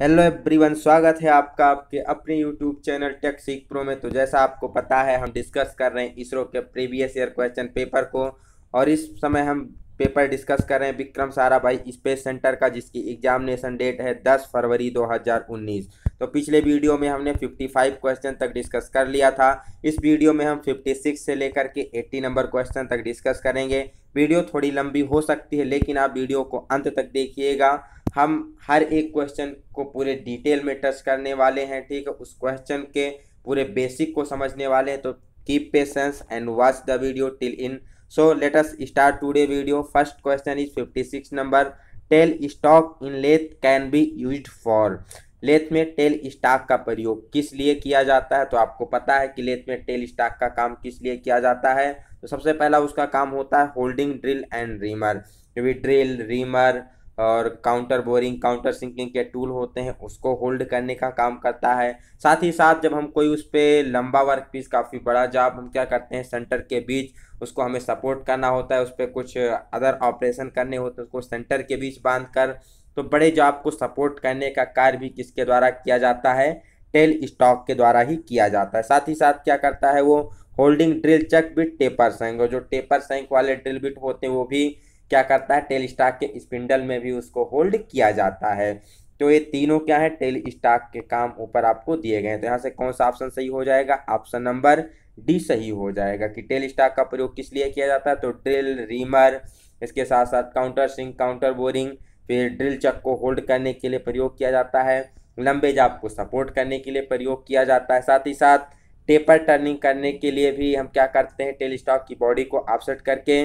Hello everyone, स्वागत है आपका आपके अपने YouTube channel tech Seekh pro में। तो जैसा आपको पता है, हम डिस्कस कर रहे हैं इसरो के प्रीवियस ईयर क्वेश्चन पेपर को, और इस समय हम पेपर डिस्कस कर रहे हैं विक्रम साराभाई स्पेस सेंटर का, जिसकी एग्जामिनेशन डेट है 10 फरवरी 2019। तो पिछले वीडियो में हमने 55 क्वेश्चन तक डिस्कस कर लिया था। इस वीडियो में हम 56 से लेकर के 80 नंबर क्वेश्चन तक डिस्कस करेंगे। वीडियो थोड़ी लंबी हो सकती है, लेकिन आप वीडियो को अंत तक देखिएगा। हम हर एक क्वेश्चन को पूरे डिटेल में टच करने वाले हैं, ठीक है, उस क्वेश्चन के पूरे बेसिक को समझने वाले हैं। तो keep patience and watch the video till in. So let us start today video. First question is 56 number, tail stock in lathe can be used for. Lathe में टेल स्टॉक का प्रयोग किस लिए किया जाता है? तो आपको पता है कि लेथ में टेल स्टॉक का काम किस लिए किया जाता है। तो सबसे पहला उसका काम होता है होल्डिंग ड्रिल एंड रीमर। जो भी ड्रिल, रीमर और काउंटर बोरिंग, काउंटर सिंकिंग के टूल होते हैं, उसको होल्ड करने का काम करता है। साथ ही साथ जब हम कोई उस पर लंबा वर्क पीस, काफ़ी बड़ा जॉब हम क्या करते हैं, सेंटर के बीच उसको हमें सपोर्ट करना होता है, उस पर कुछ अदर ऑपरेशन करने होते हैं, उसको सेंटर के बीच बांध कर, तो बड़े जॉब को सपोर्ट करने का कार्य भी किसके द्वारा किया जाता है? टेल स्टॉक के द्वारा ही किया जाता है। साथ ही साथ क्या करता है वो, holding drill chuck bit taper shank, और जो टेपर सैंक वाले ड्रिल बिट होते हैं वो भी क्या करता है, टेल स्टॉक के स्पिंडल में भी उसको होल्ड किया जाता है। तो ये तीनों क्या है, टेल स्टॉक के काम ऊपर आपको दिए गए हैं। तो यहाँ से कौन सा ऑप्शन सही हो जाएगा? ऑप्शन नंबर डी सही हो जाएगा कि टेल स्टॉक का प्रयोग किस लिए किया जाता है। तो ड्रिल, रीमर, इसके साथ साथ काउंटर सिंक, काउंटर बोरिंग, फिर ड्रिल चक को होल्ड करने के लिए प्रयोग किया जाता है, लंबे जाप को सपोर्ट करने के लिए प्रयोग किया जाता है। साथ ही साथ टेपर टर्निंग करने के लिए भी हम क्या करते हैं, टेल स्टॉक की बॉडी को ऑफसेट करके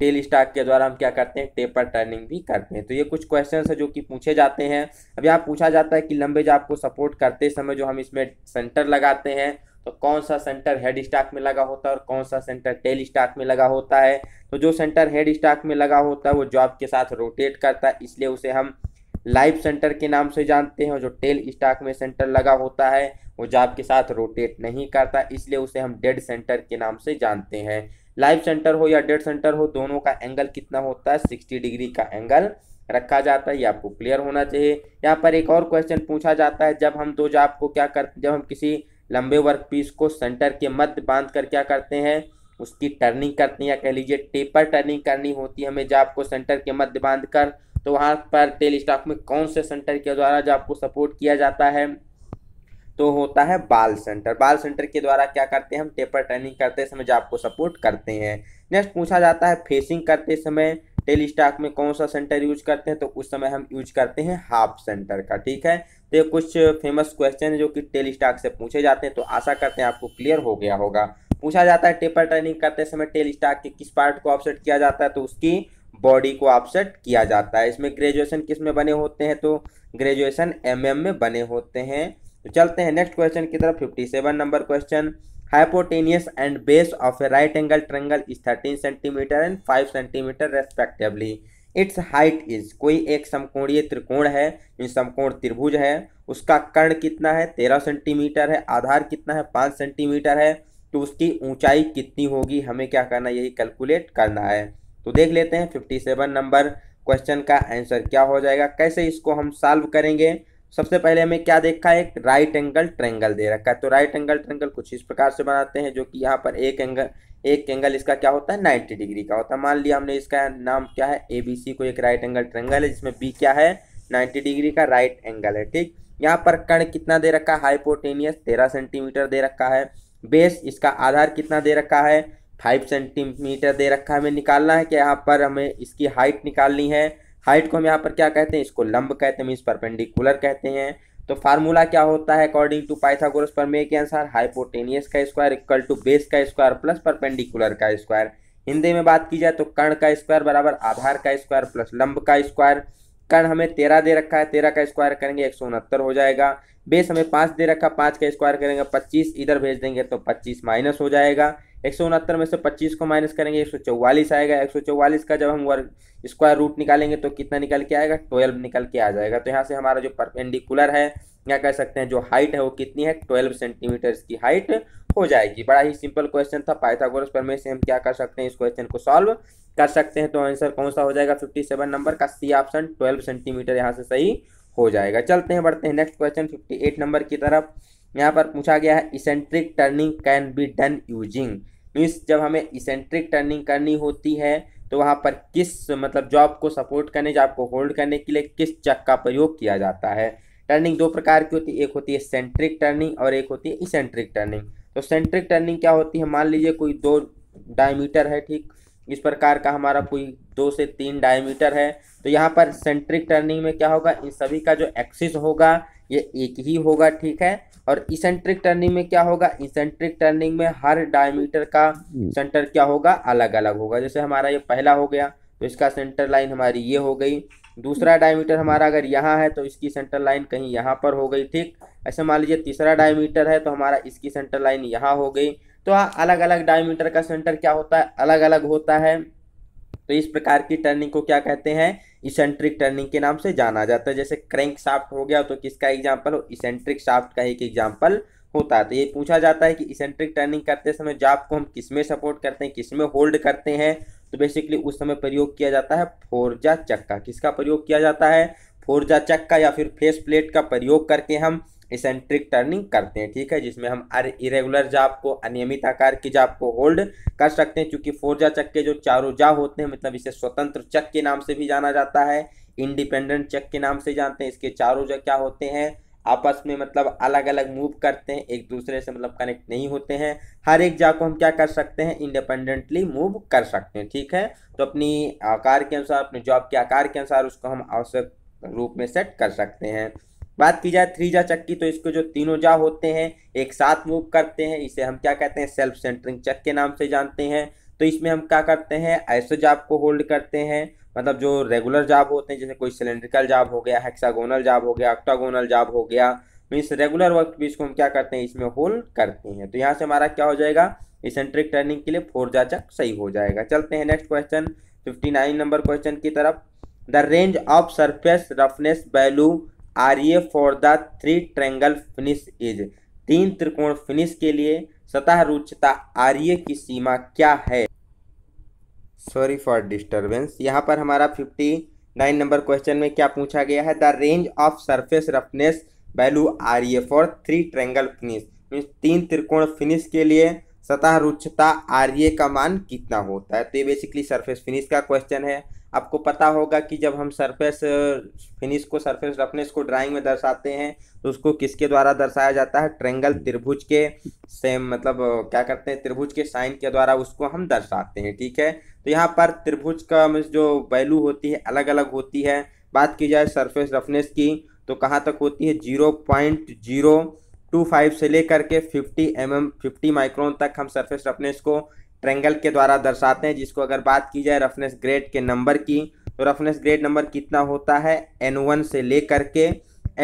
टेल स्टॉक के द्वारा हम क्या करते हैं, टेपर टर्निंग भी करते हैं। तो ये कुछ क्वेश्चन है जो कि पूछे जाते हैं। अब यहाँ पूछा जाता है कि लंबे जाप को सपोर्ट करते समय जो हम इसमें सेंटर लगाते हैं, तो कौन सा सेंटर हेड स्टॉक में लगा होता है और कौन सा सेंटर टेल स्टॉक में लगा होता है। तो जो सेंटर हेड स्टॉक में लगा होता है वो जॉब के साथ रोटेट करता है, इसलिए उसे हम लाइव सेंटर के नाम से जानते हैं। और जो टेल स्टॉक में सेंटर लगा होता है वो जॉब के साथ रोटेट नहीं करता, इसलिए उसे हम डेड सेंटर के नाम से जानते हैं। लाइव सेंटर हो या डेड सेंटर हो, दोनों का एंगल कितना होता है, 60 डिग्री का एंगल रखा जाता है। ये आपको क्लियर होना चाहिए। यहाँ पर एक और क्वेश्चन पूछा जाता है, जब हम दो जॉब को क्या करते, जब हम किसी लंबे वर्क पीस को सेंटर के मध्य बांध कर क्या करते हैं, उसकी टर्निंग करते हैं, या कह लीजिए टेपर टर्निंग करनी होती है हमें जॉब को सेंटर के मध्य बांध कर, तो वहाँ पर टेल स्टॉक में कौन से सेंटर के द्वारा जॉब को सपोर्ट किया जाता है? तो होता है बाल सेंटर। बाल सेंटर के द्वारा क्या करते हैं, हम टेपर टर्निंग करते समय जॉब को सपोर्ट करते हैं। नेक्स्ट पूछा जाता है, फेसिंग करते समय टेल स्टॉक में कौन सा सेंटर यूज करते हैं? तो उस समय हम यूज करते हैं हाफ सेंटर का, ठीक है। तो ये कुछ फेमस क्वेश्चन है जो कि टेल स्टॉक से पूछे जाते हैं। तो आशा करते हैं आपको क्लियर हो गया होगा। पूछा जाता है, टेपर टर्निंग करते समय टेल स्टॉक के किस पार्ट को ऑफसेट किया जाता है? तो उसकी बॉडी को ऑफसेट किया जाता है। इसमें ग्रेजुएशन किस में बने होते हैं? तो ग्रेजुएशन एमएम में बने होते हैं। तो चलते हैं नेक्स्ट क्वेश्चन की तरफ। 57 number question, hypotenuse and base of a right angle triangle is 13 centimetre and 5 centimetre respectively. Its height is, कोई एक समकोणीय त्रिकोण है, समकोण त्रिभुज है, उसका कर्ण कितना है, 13 सेंटीमीटर है, आधार कितना है, 5 सेंटीमीटर है, तो उसकी ऊंचाई कितनी होगी? हमें क्या करना, यही कैलकुलेट करना है। तो देख लेते हैं 57 नंबर क्वेश्चन का आंसर क्या हो जाएगा, कैसे इसको हम सॉल्व करेंगे। सबसे पहले हमें क्या देखा है, एक राइट एंगल ट्रायंगल दे रखा है। तो राइट एंगल ट्रायंगल कुछ इस प्रकार से बनाते हैं, जो कि यहाँ पर एक एंगल इसका क्या होता है, 90 डिग्री का होता है। मान लिया हमने इसका नाम क्या है, एबीसी, को एक राइट एंगल ट्रायंगल है जिसमें बी क्या है, 90 डिग्री का राइट एंगल है, ठीक। यहाँ पर कर्ण कितना दे रखा है, हाइपोटेनियस 13 सेंटीमीटर दे रखा है, बेस इसका आधार कितना दे रखा है, 5 सेंटीमीटर दे रखा है। हमें निकालना है कि यहाँ पर हमें इसकी हाइट निकालनी है। हाइट को हम यहाँ पर क्या कहते हैं, इसको लंब कहते हैं, मीन्स परपेंडिकुलर कहते हैं। तो फार्मूला क्या होता है, अकॉर्डिंग टू पाइथागोरस प्रमेय के अनुसार, हाइपोटेनियस का स्क्वायर इक्वल टू बेस का स्क्वायर प्लस परपेंडिकुलर का स्क्वायर। हिंदी में बात की जाए तो कर्ण का स्क्वायर बराबर आधार का स्क्वायर प्लस लंब का स्क्वायर। कर्ण हमें 13 दे रखा है, 13 का स्क्वायर करेंगे 169 हो जाएगा। बेस हमें 5 दे रखा है, 5 का स्क्वायर करेंगे 25, इधर भेज देंगे तो 25 माइनस हो जाएगा। 169 में से 25 को माइनस करेंगे 144 आएगा। 144 का जब हम वर्ग स्क्वायर रूट निकालेंगे तो कितना निकल के आएगा, 12 निकल के आ जाएगा। तो यहाँ से हमारा जो परपेंडिकुलर है, यहाँ कह सकते हैं जो हाइट है वो कितनी है, 12 सेंटीमीटर की हाइट हो जाएगी। बड़ा ही सिंपल क्वेश्चन था, पाइथागोरस प्रमेय से हम क्या कर सकते हैं, इस क्वेश्चन को सॉल्व कर सकते हैं। तो आंसर कौन सा हो जाएगा, 57 नंबर का सी ऑप्शन, 12 सेंटीमीटर यहाँ से सही हो जाएगा। चलते हैं बढ़ते हैं नेक्स्ट क्वेश्चन 58 नंबर की तरफ। यहाँ पर पूछा गया है eccentric turning can be done using, means जब हमें इसेंट्रिक टर्निंग करनी होती है तो वहाँ पर किस मतलब जॉब को सपोर्ट करने जॉब को होल्ड करने के लिए किस चक का प्रयोग किया जाता है। टर्निंग दो प्रकार की होती है, एक होती है सेंट्रिक टर्निंग और एक होती है इसेंट्रिक टर्निंग। तो सेंट्रिक टर्निंग क्या होती है, मान लीजिए कोई 2 डायमीटर है, ठीक इस प्रकार का हमारा कोई 2 से 3 डायमीटर है, तो यहाँ पर सेंट्रिक टर्निंग में क्या होगा, इन सभी का जो एक्सिस होगा ये एक ही होगा, ठीक है। और इसेंट्रिक टर्निंग में क्या होगा, इसेंट्रिक टर्निंग में हर डायमीटर का सेंटर क्या होगा, अलग अलग होगा। जैसे हमारा ये पहला हो गया तो इसका सेंटर लाइन हमारी ये हो गई, दूसरा डायमीटर हमारा अगर यहाँ है तो इसकी सेंटर लाइन कहीं यहाँ पर हो गई, ठीक। ऐसे मान लीजिए तीसरा डायमीटर है तो हमारा इसकी सेंटर लाइन यहाँ हो गई। तो अलग अलग डायमीटर का सेंटर क्या होता है, अलग अलग होता है। तो इस प्रकार की टर्निंग को क्या कहते हैं, इसेंट्रिक टर्निंग के नाम से जाना जाता है। जैसे क्रैंक शाफ्ट हो गया तो किसका एग्जाम्पल हो, इसेंट्रिक शाफ्ट का एक एग्जाम्पल होता है। तो ये पूछा जाता है कि इसेंट्रिक टर्निंग करते समय जॉब को हम किस में सपोर्ट करते हैं, किस में होल्ड करते हैं। तो बेसिकली उस समय प्रयोग किया जाता है फोर्जा चक्का। किसका प्रयोग किया जाता है, फोर्जा चक्का या फिर फेस प्लेट का प्रयोग करके हम इसेंट्रिक टर्निंग करते हैं, ठीक है। जिसमें हम इरेगुलर जाब को अनियमित आकार की जाब को होल्ड कर सकते हैं। क्योंकि फोर्जा चक के जो चारों जाब होते हैं, मतलब इसे स्वतंत्र चक के नाम से भी जाना जाता है, इंडिपेंडेंट चक के नाम से जानते हैं। इसके चारों जाब क्या होते हैं, आपस में मतलब अलग अलग मूव करते हैं, एक दूसरे से मतलब कनेक्ट नहीं होते हैं। हर एक जाब को हम क्या कर सकते हैं, इंडिपेंडेंटली मूव कर सकते हैं, ठीक है। तो अपनी आकार के अनुसार, अपने जॉब के आकार के अनुसार उसको हम आवश्यक रूप में सेट कर सकते हैं। बात की जाए थ्री जा चक की, तो इसको जो तीनों जा होते हैं एक साथ मूव करते हैं, इसे हम क्या कहते हैं, सेल्फ सेंटरिंग चक के नाम से जानते हैं। तो इसमें हम क्या करते हैं, ऐसे जाब को होल्ड करते हैं, मतलब जो रेगुलर जाब होते हैं, जैसे कोई सिलेंड्रिकल जाब हो गया, हेक्सागोनल जाब हो गया, ऑक्टागोनल जाब हो गया, मीन्स रेगुलर वर्क भी इसको हम क्या करते हैं, इसमें होल्ड करते हैं। तो यहाँ से हमारा क्या हो जाएगा, इसेंट्रिक टर्निंग के लिए फोर जा चक सही हो जाएगा। चलते हैं नेक्स्ट क्वेश्चन 59 नंबर क्वेश्चन की तरफ। The range of surface roughness value R A for the 3 triangle finish is, 3 त्रिकोण फिनिश के लिए सतह रुचिता आर ए की सीमा क्या है। Sorry for disturbance. यहाँ पर हमारा 59 नंबर क्वेश्चन में क्या पूछा गया है, the range of surface roughness value R A for 3 triangle finish, means 3 त्रिकोण फिनिश के लिए सतह रुचिता आर ए का मान कितना होता है। तो ये बेसिकली सरफेस फिनिश का क्वेश्चन है। आपको पता होगा कि जब हम सरफेस फिनिश को, सरफेस रफनेस को ड्राइंग में दर्शाते हैं तो उसको किसके द्वारा दर्शाया जाता है, ट्रेंगल त्रिभुज के सेम मतलब क्या करते हैं, त्रिभुज के साइन के द्वारा उसको हम दर्शाते हैं, ठीक है। तो यहाँ पर त्रिभुज का जो वैल्यू होती है अलग अलग होती है। बात की जाए सरफेस रफनेस की तो कहाँ तक होती है, 0.025 से लेकर के 50 माइक्रोन तक हम सरफेस रफनेस को ट्रेंगल के द्वारा दर्शाते हैं। जिसको अगर बात की जाए रफनेस ग्रेड के नंबर की तो रफनेस ग्रेड नंबर कितना होता है, N1 से लेकर के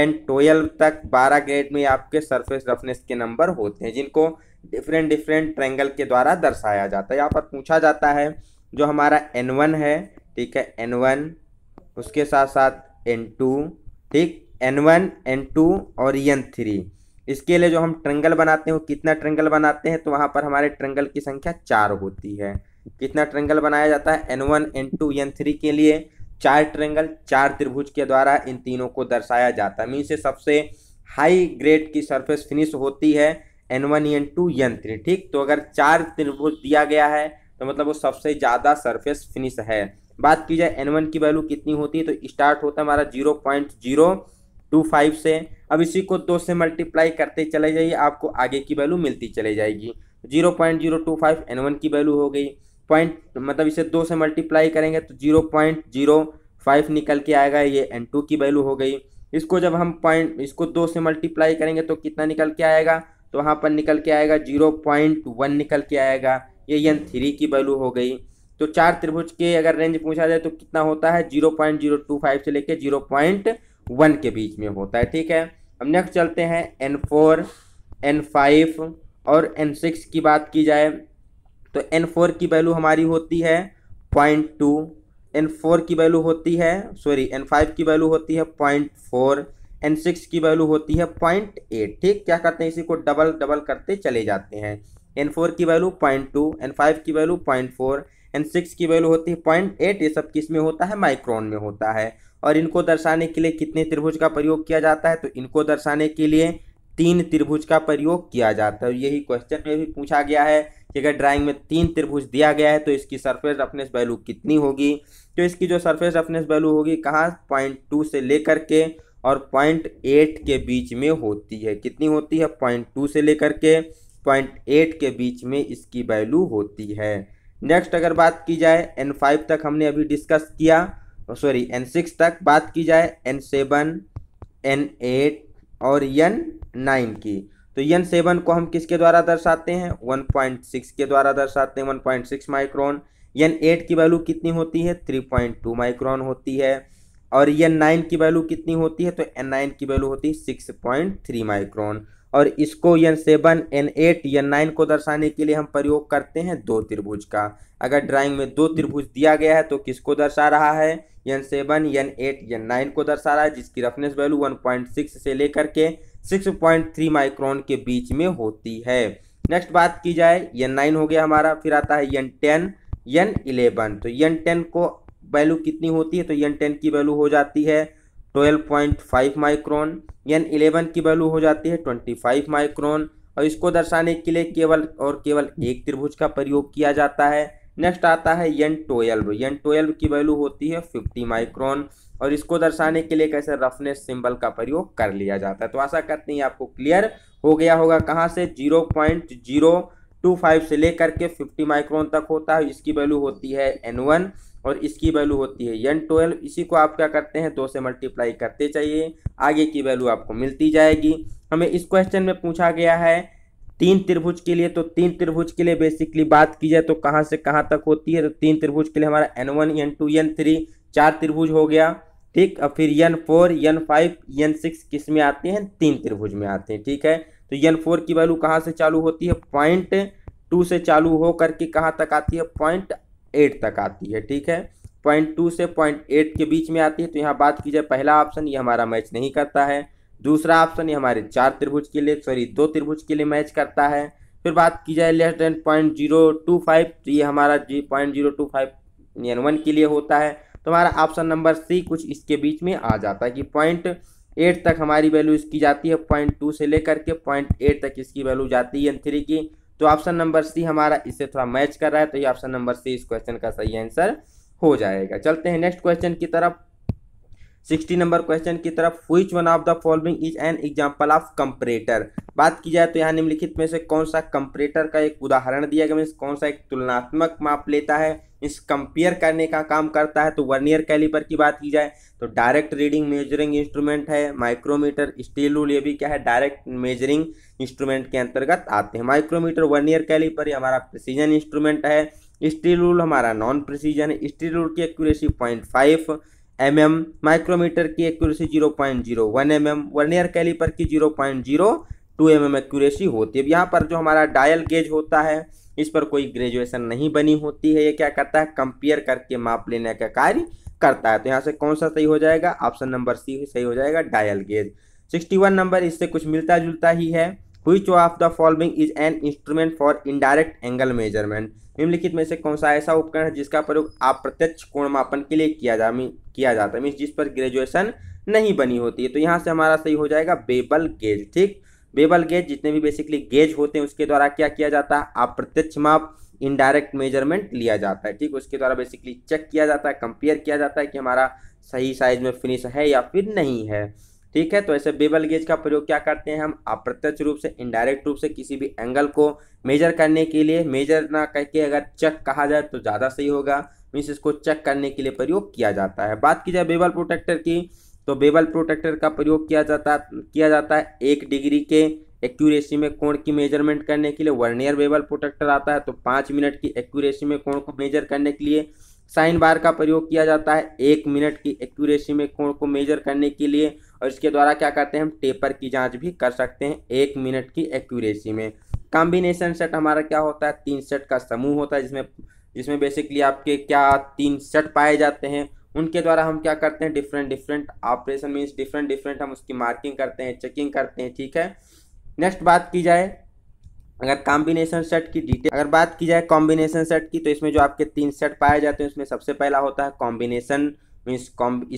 N12 तक 12 ग्रेड में आपके सरफेस रफनेस के नंबर होते हैं, जिनको डिफरेंट डिफरेंट ट्रेंगल के द्वारा दर्शाया जाता है। यहाँ पर पूछा जाता है जो हमारा N1 है, ठीक है, N1 उसके साथ साथ N2, ठीक, N1 N2 और N3, इसके लिए जो हम ट्रेंगल बनाते हैं वो कितना ट्रेंगल बनाते हैं, तो वहाँ पर हमारे ट्रेंगल की संख्या 4 होती है। कितना ट्रेंगल बनाया जाता है, N1 N2 N3 के लिए 4 ट्रेंगल, 4 त्रिभुज के द्वारा इन तीनों को दर्शाया जाता है। मीन से सबसे हाई ग्रेड की सरफेस फिनिश होती है N1 N2 N3, ठीक। तो अगर 4 त्रिभुज दिया गया है तो मतलब वो सबसे ज़्यादा सरफेस फिनिश है। बात की जाए N1 की वैल्यू कितनी होती है तो स्टार्ट होता है हमारा 0.025 से। अब इसी को 2 से मल्टीप्लाई करते चले जाइए, आपको आगे की वैल्यू मिलती चली जाएगी। 0.025 N1 की वैल्यू हो गई, पॉइंट मतलब इसे 2 से मल्टीप्लाई करेंगे तो 0.05 निकल के आएगा, ये N2 की वैल्यू हो गई। इसको जब हम इसको 2 से मल्टीप्लाई करेंगे तो कितना निकल के आएगा, तो वहाँ पर निकल के आएगा 0.1 निकल के आएगा, ये N3 की वैल्यू हो गई। तो 4 त्रिभुज के अगर रेंज पूछा जाए तो कितना होता है, 0.025 से लेकर 0.1 के बीच में होता है, ठीक है। अब नेक्स्ट चलते हैं N4 N5 और N6 की बात की जाए तो N4 की वैल्यू हमारी होती है 0.2, N4 की वैल्यू होती है N5 की वैल्यू होती है 0.4, N6 की वैल्यू होती है 0.8, ठीक। क्या करते हैं, इसी को डबल डबल करते चले जाते हैं। N4 की वैल्यू 0.2, N5 की वैल्यू 0.4, N6 की वैल्यू होती है 0.8। ये सब किस में होता है, माइक्रोन में होता है। और इनको दर्शाने के लिए कितने त्रिभुज का प्रयोग किया जाता है, तो इनको दर्शाने के लिए 3 त्रिभुज का प्रयोग किया जाता है। यही क्वेश्चन में भी पूछा गया है कि अगर ड्राइंग में 3 त्रिभुज दिया गया है तो इसकी सरफेस रफनेस वैल्यू कितनी होगी, तो इसकी जो सरफेस रफनेस वैल्यू होगी कहाँ 0.2 से लेकर के और 0.8 के बीच में होती है। कितनी होती है? 0.2 से लेकर के 0.8 के बीच में इसकी वैल्यू होती है। नेक्स्ट अगर बात की जाए N5 तक हमने अभी डिस्कस किया, सॉरी N6 तक बात की जाए N7, N8 और N9 की, तो N7 को हम किसके द्वारा दर्शाते हैं? 1.6 के द्वारा दर्शाते हैं, 1.6 माइक्रोन। N8 की वैल्यू कितनी होती है? 3.2 माइक्रोन होती है। और N9 की वैल्यू कितनी होती है? तो N9 की वैल्यू होती है 6.3 माइक्रोन। और इसको N7, N8, N9 को दर्शाने के लिए हम प्रयोग करते हैं 2 त्रिभुज का। अगर ड्राइंग में 2 त्रिभुज दिया गया है तो किसको दर्शा रहा है? N7, N8, N9 को दर्शा रहा है, जिसकी रफनेस वैल्यू 1.6 से लेकर के 6.3 माइक्रोन के बीच में होती है। नेक्स्ट बात की जाए N9 हो गया हमारा, फिर आता है N10, N11। तो N10 को वैल्यू कितनी होती है? तो N10 की वैल्यू हो जाती है 12.5 माइक्रोन। N11 की वैल्यू हो जाती है 25 माइक्रोन। और इसको दर्शाने के लिए केवल और केवल 1 त्रिभुज का प्रयोग किया जाता है। नेक्स्ट आता है N12। N12 की वैल्यू होती है 50 माइक्रोन। और इसको दर्शाने के लिए कैसे रफनेस सिंबल का प्रयोग कर लिया जाता है। तो आशा करते हैं आपको क्लियर हो गया होगा। कहाँ से 0.025 से लेकर के 50 माइक्रोन तक होता है, इसकी वैल्यू होती है N1 और इसकी वैल्यू होती है N12। इसी को आप क्या करते हैं, 2 से मल्टीप्लाई करते जाइए, आगे की वैल्यू आपको मिलती जाएगी। हमें इस क्वेश्चन में पूछा गया है 3 त्रिभुज के लिए, तो 3 त्रिभुज के लिए बेसिकली बात की जाए तो कहाँ से कहाँ तक होती है, तो 3 त्रिभुज के लिए हमारा N1, N2, N3 4 त्रिभुज हो गया, ठीक। और फिर N4, N5, N6 किस में आते हैं? 3 त्रिभुज में आते हैं, ठीक है। तो N4 की वैल्यू कहाँ से चालू होती है? 0.2 से चालू हो करके कहाँ तक आती है? 0.8 तक आती है, ठीक है। 0.2 से 0.8 के बीच में आती है। तो यहाँ बात की जाए, पहला ऑप्शन ये हमारा मैच नहीं करता है, दूसरा ऑप्शन ये हमारे 2 त्रिभुज के लिए मैच करता है। फिर बात की जाए लेस देन 0.025, तो ये हमारा 0.025 N1 के लिए होता है। तो हमारा ऑप्शन नंबर सी कुछ इसके बीच में आ जाता है कि 0.8 तक हमारी वैल्यू इसकी जाती है, 0.2 से लेकर के 0.8 तक इसकी वैल्यू जाती है N3 की। तो ऑप्शन नंबर सी हमारा इससे थोड़ा मैच कर रहा है, तो ये ऑप्शन नंबर सी इस क्वेश्चन का सही आंसर हो जाएगा। चलते हैं नेक्स्ट क्वेश्चन की तरफ, 60 नंबर क्वेश्चन की तरफ। Which one of the following is an example of comparator. बात की जाए तो यहाँ निम्नलिखित में से कौन सा कंपैरेटर का एक उदाहरण दिया गया, मींस कौन सा एक तुलनात्मक माप लेता है, इस कंपेयर करने का काम करता है। तो वर्नियर कैलिपर की बात की जाए तो डायरेक्ट रीडिंग मेजरिंग इंस्ट्रूमेंट है, माइक्रोमीटर, स्टील रूल, ये भी क्या है डायरेक्ट मेजरिंग इंस्ट्रूमेंट के अंतर्गत आते हैं। माइक्रोमीटर, वर्नियर कैलिपर ये हमारा प्रिसीजन इंस्ट्रूमेंट है, स्टील रूल हमारा नॉन प्रिसीजन है। स्टील रूल की एक्यूरेसी 0.5 mm, माइक्रोमीटर की एक्यूरेसी 0.01 mm, वर्नियर कैलिपर की 0.02 mm एक्यूरेसी होती है। अब यहाँ पर जो हमारा डायल गेज होता है इस पर कोई ग्रेजुएशन नहीं बनी होती है, ये क्या करता है कंपेयर करके माप लेने का कार्य करता है। तो यहाँ से कौन सा सही हो जाएगा? ऑप्शन नंबर सी सही हो जाएगा, डायल गेज। 61 नंबर इससे कुछ मिलता जुलता ही है। Which of the following is an instrument for indirect angle measurement. निम्नलिखित में से कौन सा ऐसा उपकरण है जिसका प्रयोग अप्रत्यक्ष कोण मापन के लिए किया जाता है, मीन्स जिस पर ग्रेजुएशन नहीं बनी होती है। तो यहाँ से हमारा सही हो जाएगा बेबल गेज, ठीक। बेबल गेज जितने भी बेसिकली गेज होते हैं उसके द्वारा क्या किया जाता है, अप्रत्यक्ष माप इनडायरेक्ट मेजरमेंट लिया जाता है, ठीक। उसके द्वारा बेसिकली चेक किया जाता है, कंपेयर किया जाता है कि हमारा सही साइज में फिनिश है या फिर नहीं है, ठीक है। तो ऐसे बेबल गेज का प्रयोग क्या करते हैं हम, अप्रत्यक्ष रूप से इनडायरेक्ट रूप से किसी भी एंगल को मेजर करने के लिए, मेजर ना करके अगर चेक कहा जाए तो ज़्यादा सही होगा, मीन्स इसको चेक करने के लिए प्रयोग किया जाता है। बात की जाए बेबल प्रोटेक्टर की, तो बेबल प्रोटेक्टर का प्रयोग किया जाता है 1 डिग्री के एक्यूरेसी में कोण की मेजरमेंट करने के लिए। वर्नियर बेबल प्रोटेक्टर आता है तो 5 मिनट की एक्यूरेसी में कोण को मेजर करने के लिए। साइन बार का प्रयोग किया जाता है 1 मिनट की एक्यूरेसी में कोण को मेजर करने के लिए। और इसके द्वारा क्या करते हैं हम टेपर की जांच भी कर सकते हैं 1 मिनट की एक्यूरेसी में। कॉम्बिनेशन सेट हमारा क्या होता है, 3 सेट का समूह होता है जिसमें बेसिकली आपके क्या 3 सेट पाए जाते हैं। उनके द्वारा हम क्या करते हैं डिफरेंट ऑपरेशन मीन्स डिफरेंट हम उसकी मार्किंग करते हैं, चेकिंग करते हैं, ठीक है। नेक्स्ट बात की जाए अगर कॉम्बिनेशन सेट की डिटेल कॉम्बिनेशन सेट की, तो इसमें जो आपके 3 सेट पाए जाते हैं उसमें सबसे पहला होता है कॉम्बिनेशन मीन्स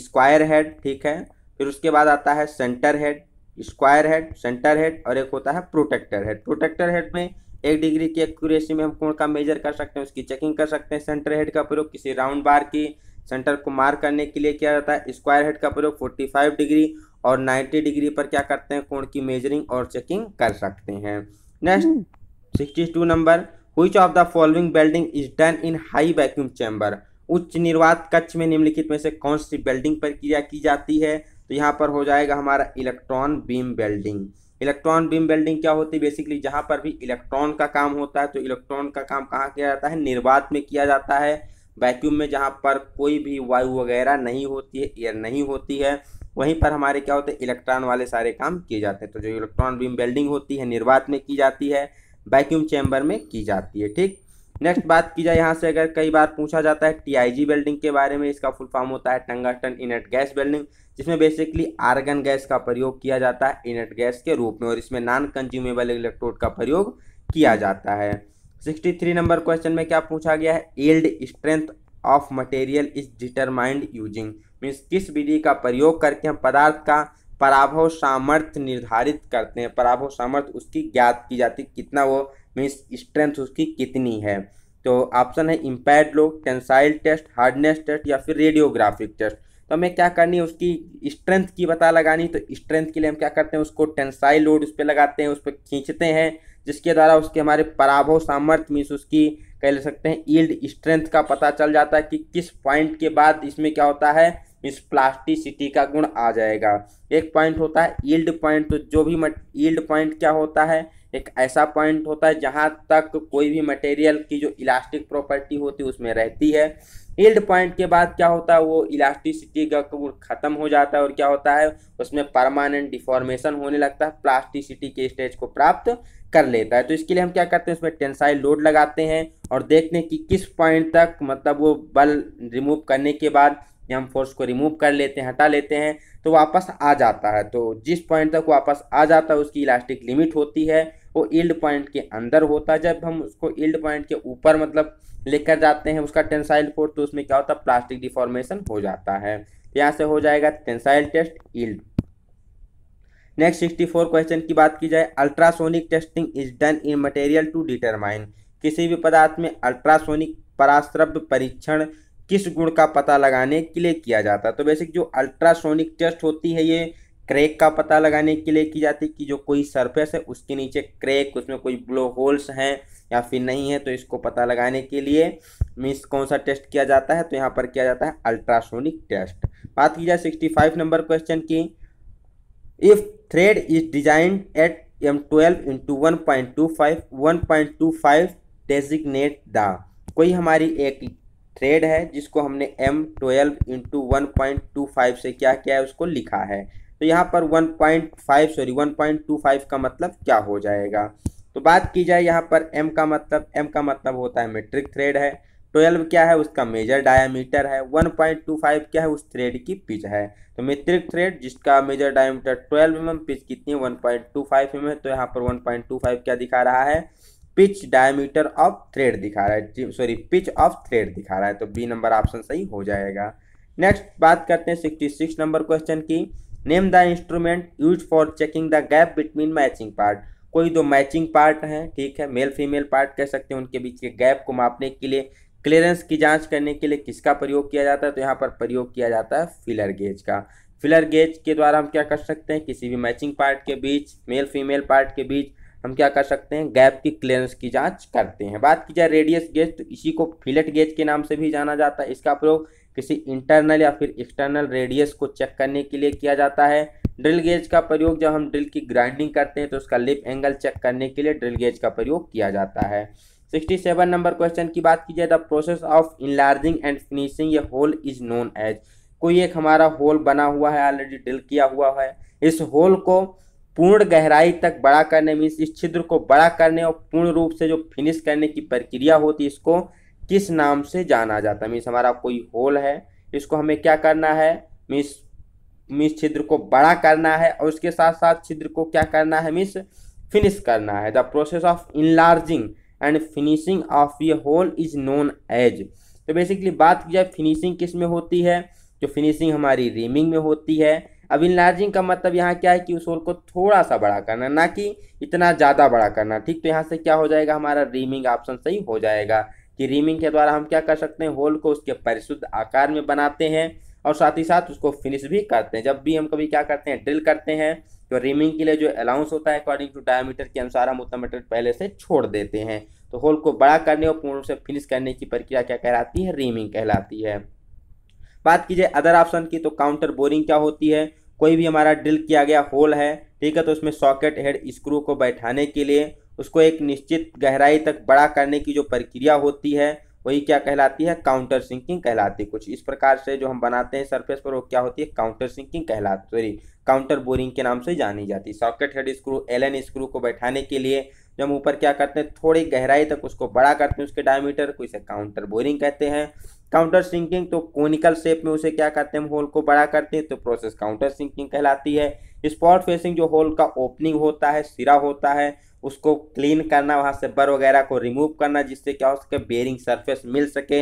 स्क्वायर हेड, ठीक है। फिर उसके बाद आता है centre head, square head, centre head, और एक होता है प्रोटेक्टर हेड। प्रोटेक्टर हेड में 1 डिग्री की एक्यूरेसी में हम कोण का मेजर कर सकते हैं, उसकी चेकिंग कर सकते हैं। सेंटर हेड का प्रयोग किसी राउंड बार की सेंटर को मार्क करने के लिए किया जाता है। स्क्वायर हेड का प्रयोग 45 डिग्री और 90 डिग्री पर क्या करते हैं, कोण की मेजरिंग और चेकिंग कर सकते हैं। Next 62 number, which of the following welding is done in high vacuum chamber. उच्च निर्वात कक्ष में निम्नलिखित में से कौन सी वेल्डिंग प्रक्रिया की जाती है, तो यहाँ पर हो जाएगा हमारा electron beam welding. Electron beam welding क्या होती है, बेसिकली जहाँ पर भी इलेक्ट्रॉन का काम होता है, तो इलेक्ट्रॉन का काम कहाँ किया जाता है, निर्वात में किया जाता है। वैक्यूम में जहाँ पर कोई भी वायु वगैरह नहीं होती है, एयर नहीं होती है, वहीं पर हमारे क्या होते हैं, इलेक्ट्रॉन वाले सारे काम किए जाते हैं। तो जो इलेक्ट्रॉन बीम वेल्डिंग होती है निर्वात में की जाती है, वैक्यूम चैम्बर में की जाती है, ठीक। नेक्स्ट बात की जाए यहाँ से, अगर कई बार पूछा जाता है टीआईजी वेल्डिंग के बारे में, इसका फुल फॉर्म होता है टंगस्टन इनर्ट गैस वेल्डिंग, जिसमें बेसिकली आर्गन गैस का प्रयोग किया जाता है इनर्ट गैस के रूप में, और इसमें नॉन कंज्यूमेबल इलेक्ट्रोड का प्रयोग किया जाता है। 63 नंबर क्वेश्चन में क्या पूछा गया है, yield strength of material is determined using, means किस विधि का प्रयोग करके हम पदार्थ का पराभव सामर्थ्य निर्धारित करते हैं। पराभव सामर्थ्य उसकी ज्ञात की जाती है, कितना वो मीन्स स्ट्रेंथ उसकी कितनी है। तो ऑप्शन है impact load, tensile test, hardness test, या फिर रेडियोग्राफिक टेस्ट। तो हमें क्या करनी है, उसकी स्ट्रेंथ की पता लगानी। तो स्ट्रेंथ के लिए हम क्या करते हैं, उसको टेंसाइल लोड उस पर लगाते हैं, उस पर खींचते हैं, जिसके द्वारा उसके हमारे पराभव सामर्थ्य मीन्स उसकी कह ले सकते हैं यील्ड स्ट्रेंथ का पता चल जाता है कि किस पॉइंट के बाद इसमें क्या होता है, इस प्लास्टिसिटी का गुण आ जाएगा। एक पॉइंट होता है यील्ड पॉइंट, तो जो भी यील्ड पॉइंट क्या होता है, एक ऐसा पॉइंट होता है जहाँ तक कोई भी मटेरियल की जो इलास्टिक प्रॉपर्टी होती है उसमें रहती है। यील्ड पॉइंट के बाद क्या होता है, वो इलास्टिसिटी का गुण खत्म हो जाता है और क्या होता है, उसमें परमानेंट डिफॉर्मेशन होने लगता है, प्लास्टिसिटी के स्टेज को प्राप्त कर लेता है। तो इसके लिए हम क्या करते हैं, उसमें टेंसाइल लोड लगाते हैं और देखते हैं कि किस पॉइंट तक, मतलब वो बल रिमूव करने के बाद हम फोर्स को रिमूव कर लेते हैं, हटा लेते हैं, तो वापस आ जाता है। तो जिस पॉइंट तक वापस आ जाता है उसकी इलास्टिक लिमिट होती है, वो यील्ड पॉइंट के अंदर होता है। जब हम उसको यील्ड पॉइंट के ऊपर मतलब लेकर जाते हैं उसका टेंसाइल फोर्स, तो उसमें क्या होता है, प्लास्टिक डिफॉर्मेशन हो जाता है। तो यहाँ से हो जाएगा tensile test, yield. Next 64 question की बात की जाए, ultrasonic testing is done in material to determine. किसी भी पदार्थ में अल्ट्रासोनिक पराश्रव्य परीक्षण किस गुण का पता लगाने के लिए किया जाता है। तो बेसिक जो अल्ट्रासोनिक टेस्ट होती है, ये क्रैक का पता लगाने के लिए की जाती है कि जो कोई सरफेस है उसके नीचे क्रैक, उसमें कोई ब्लो होल्स हैं या फिर नहीं है, तो इसको पता लगाने के लिए मीन्स कौन सा टेस्ट किया जाता है, तो यहाँ पर किया जाता है अल्ट्रासोनिक टेस्ट। बात की जाए 65 नंबर क्वेश्चन की, if thread is design at M12 × 1.25, 1.25 designate the. कोई हमारी एक थ्रेड है जिसको हमने M12 × 1.25 से क्या किया है, उसको लिखा है। तो यहाँ पर 1.25 का मतलब क्या हो जाएगा। तो बात की जाए यहाँ पर M का मतलब होता है मीट्रिक थ्रेड है, 12 क्या है, उसका मेजर डायामीटर है, 1.25 क्या है, उस थ्रेड की पिच है। तो मीट्रिक थ्रेड जिसका मेजर डायामीटर 12 mm, पिच कितनी है 1.25 mm है। तो यहाँ पर 1.25 क्या दिखा रहा है, पिच डायमीटर ऑफ थ्रेड दिखा रहा है, पिच ऑफ थ्रेड दिखा रहा है। तो बी नंबर ऑप्शन सही हो जाएगा। नेक्स्ट बात करते हैं 66 नंबर क्वेश्चन की, name the instrument use for checking the gap between matching part. कोई दो मैचिंग पार्ट हैं, ठीक है, मेल फीमेल पार्ट कह सकते हैं, उनके बीच के गैप को मापने के लिए, क्लियरेंस की जांच करने के लिए किसका प्रयोग किया जाता है। तो यहाँ पर प्रयोग किया जाता है फिलर गेज का। फिलर गेज के द्वारा हम क्या कर सकते हैं, किसी भी मैचिंग पार्ट के बीच, मेल फीमेल पार्ट के बीच हम क्या कर सकते हैं, गैप की क्लियरेंस की जांच करते हैं। बात की जाए रेडियस गेज, तो इसी को फिलेट गेज के नाम से भी जाना जाता है। इसका प्रयोग किसी इंटरनल या फिर एक्सटर्नल रेडियस को चेक करने के लिए किया जाता है। ड्रिल गेज का प्रयोग, जब हम ड्रिल की ग्राइंडिंग करते हैं तो उसका लिप एंगल चेक करने के लिए ड्रिल गेज का प्रयोग किया जाता है। 67 नंबर क्वेश्चन की बात की जाए, the process of enlarging and finishing a hole is known as. कोई एक हमारा होल बना हुआ है, ऑलरेडी ड्रिल किया हुआ है, इस होल को पूर्ण गहराई तक बड़ा करने, मीन्स इस छिद्र को बड़ा करने और पूर्ण रूप से जो फिनिश करने की प्रक्रिया होती है, इसको किस नाम से जाना जाता है। मीन्स हमारा कोई होल है, इसको हमें क्या करना है, मीन्स छिद्र को बड़ा करना है और उसके साथ साथ छिद्र को क्या करना है, मीन्स फिनिश करना है। The process of enlarging and finishing of ये होल इज नोन एज। तो बेसिकली बात की जाए फिनिशिंग किस में होती है, जो फिनिशिंग हमारी रिमिंग में होती है। अब इनलार्जिंग का मतलब यहाँ क्या है कि उस होल को थोड़ा सा बड़ा करना, ना कि इतना ज़्यादा बड़ा करना। ठीक, तो यहाँ से क्या हो जाएगा हमारा रिमिंग ऑप्शन सही हो जाएगा कि रिमिंग के द्वारा हम क्या कर सकते हैं, होल को उसके परिशुद्ध आकार में बनाते हैं और साथ ही साथ उसको फिनिश भी करते हैं। जब भी हम कभी क्या करते हैं, ड्रिल करते हैं, तो रिमिंग के लिए जो अलाउंस होता है अकॉर्डिंग टू डायमीटर के अनुसार हम उतना मटेरियल पहले से छोड़ देते हैं। तो होल को बड़ा करने और पूर्ण से फिनिश करने की प्रक्रिया क्या कहलाती है, रिमिंग कहलाती है। बात की जाए अदर ऑप्शन की, तो काउंटर बोरिंग क्या होती है, कोई भी हमारा ड्रिल किया गया होल है, ठीक है, तो उसमें सॉकेट हेड स्क्रू को बैठाने के लिए उसको एक निश्चित गहराई तक बड़ा करने की जो प्रक्रिया होती है वही क्या कहलाती है, काउंटर सिंकिंग कहलाती है। कुछ इस प्रकार से जो हम बनाते हैं सरफेस पर वो क्या होती है, काउंटर सिंकिंग कहलाती है, सॉरी काउंटर बोरिंग के नाम से जानी जाती है। Socket head screw Allen screw को बैठाने के लिए जब हम ऊपर क्या करते हैं, थोड़ी गहराई तक उसको बड़ा करते हैं उसके डायमीटर को, इसे काउंटर बोरिंग कहते हैं। काउंटर सिंकिंग तो कोनिकल शेप में उसे क्या करते हैं, हम होल को बड़ा करते हैं, तो प्रोसेस काउंटर सिंकिंग कहलाती है। स्पॉट फेसिंग जो होल का ओपनिंग होता है, सिरा होता है, उसको क्लीन करना, वहाँ से बर वगैरह को रिमूव करना जिससे क्या हो सके, बेयरिंग सरफेस मिल सके,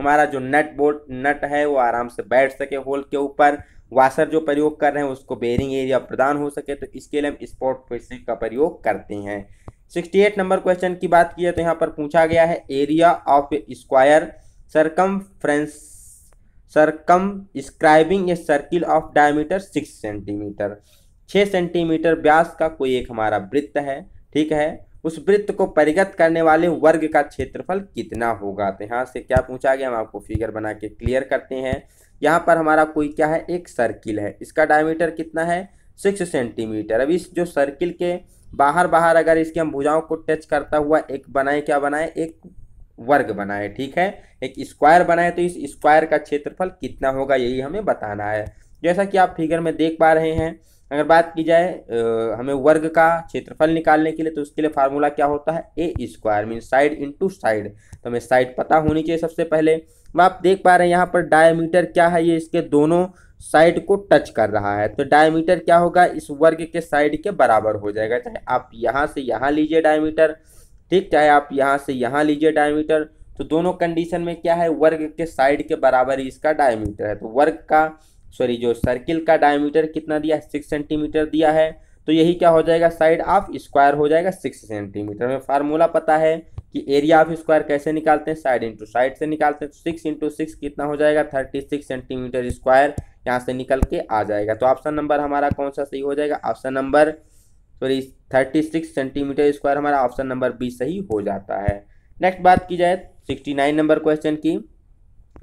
हमारा जो नट बोल्ट नट है वो आराम से बैठ सके होल के ऊपर। वाशर जो प्रयोग कर रहे हैं उसको बेयरिंग एरिया प्रदान हो सके, तो इसके लिए हम स्पॉट फेसिंग का प्रयोग करते हैं। 68 नंबर क्वेश्चन की बात की जाए तो यहाँ पर पूछा गया है area of a square circumference circumscribing a circle of diameter 6 centimetre. 6 centimetre व्यास का कोई एक हमारा वृत्त है, ठीक है, उस वृत्त को परिगत करने वाले वर्ग का क्षेत्रफल कितना होगा। तो यहाँ से क्या पूछा गया, हम आपको फिगर बना के क्लियर करते हैं। यहाँ पर हमारा कोई क्या है, एक सर्किल है, इसका डायमीटर कितना है, 6 सेंटीमीटर। अब इस जो सर्किल के बाहर बाहर अगर इसके हम भुजाओं को टच करता हुआ एक बनाए, क्या बनाए, एक वर्ग बनाए, ठीक है, एक स्क्वायर बनाए, तो इस स्क्वायर का क्षेत्रफल कितना होगा यही हमें बताना है। जैसा कि आप फिगर में देख पा रहे हैं, अगर बात की जाए हमें वर्ग का क्षेत्रफल निकालने के लिए, तो उसके लिए फार्मूला क्या होता है, A square mean side into side, तो हमें साइड पता होनी चाहिए सबसे पहले। अब आप देख पा रहे हैं यहाँ पर डायमीटर क्या है, ये इसके दोनों साइड को टच कर रहा है, तो डायमीटर क्या होगा, इस वर्ग के साइड के बराबर हो जाएगा। चाहे आप यहाँ से यहाँ लीजिए डायमीटर, ठीक, चाहे आप यहाँ से यहाँ लीजिए डायमीटर, तो दोनों कंडीशन में क्या है, वर्ग के साइड के बराबर ही इसका डायमीटर है। तो वर्ग का सॉरी जो सर्किल का डायमीटर कितना दिया है, 6 सेंटीमीटर दिया है, तो यही क्या हो जाएगा, साइड ऑफ स्क्वायर हो जाएगा 6 सेंटीमीटर। हमें फार्मूला पता है कि एरिया ऑफ स्क्वायर कैसे निकालते हैं, साइड इंटू साइड से निकालते हैं, तो 6 इंटू 6 कितना हो जाएगा, 36 सेंटीमीटर स्क्वायर यहाँ से निकल के आ जाएगा। तो ऑप्शन नंबर हमारा कौन सा सही हो जाएगा, option number sorry 36 centimetre square हमारा ऑप्शन नंबर बी सही हो जाता है। नेक्स्ट बात की जाए 69 नंबर क्वेश्चन की,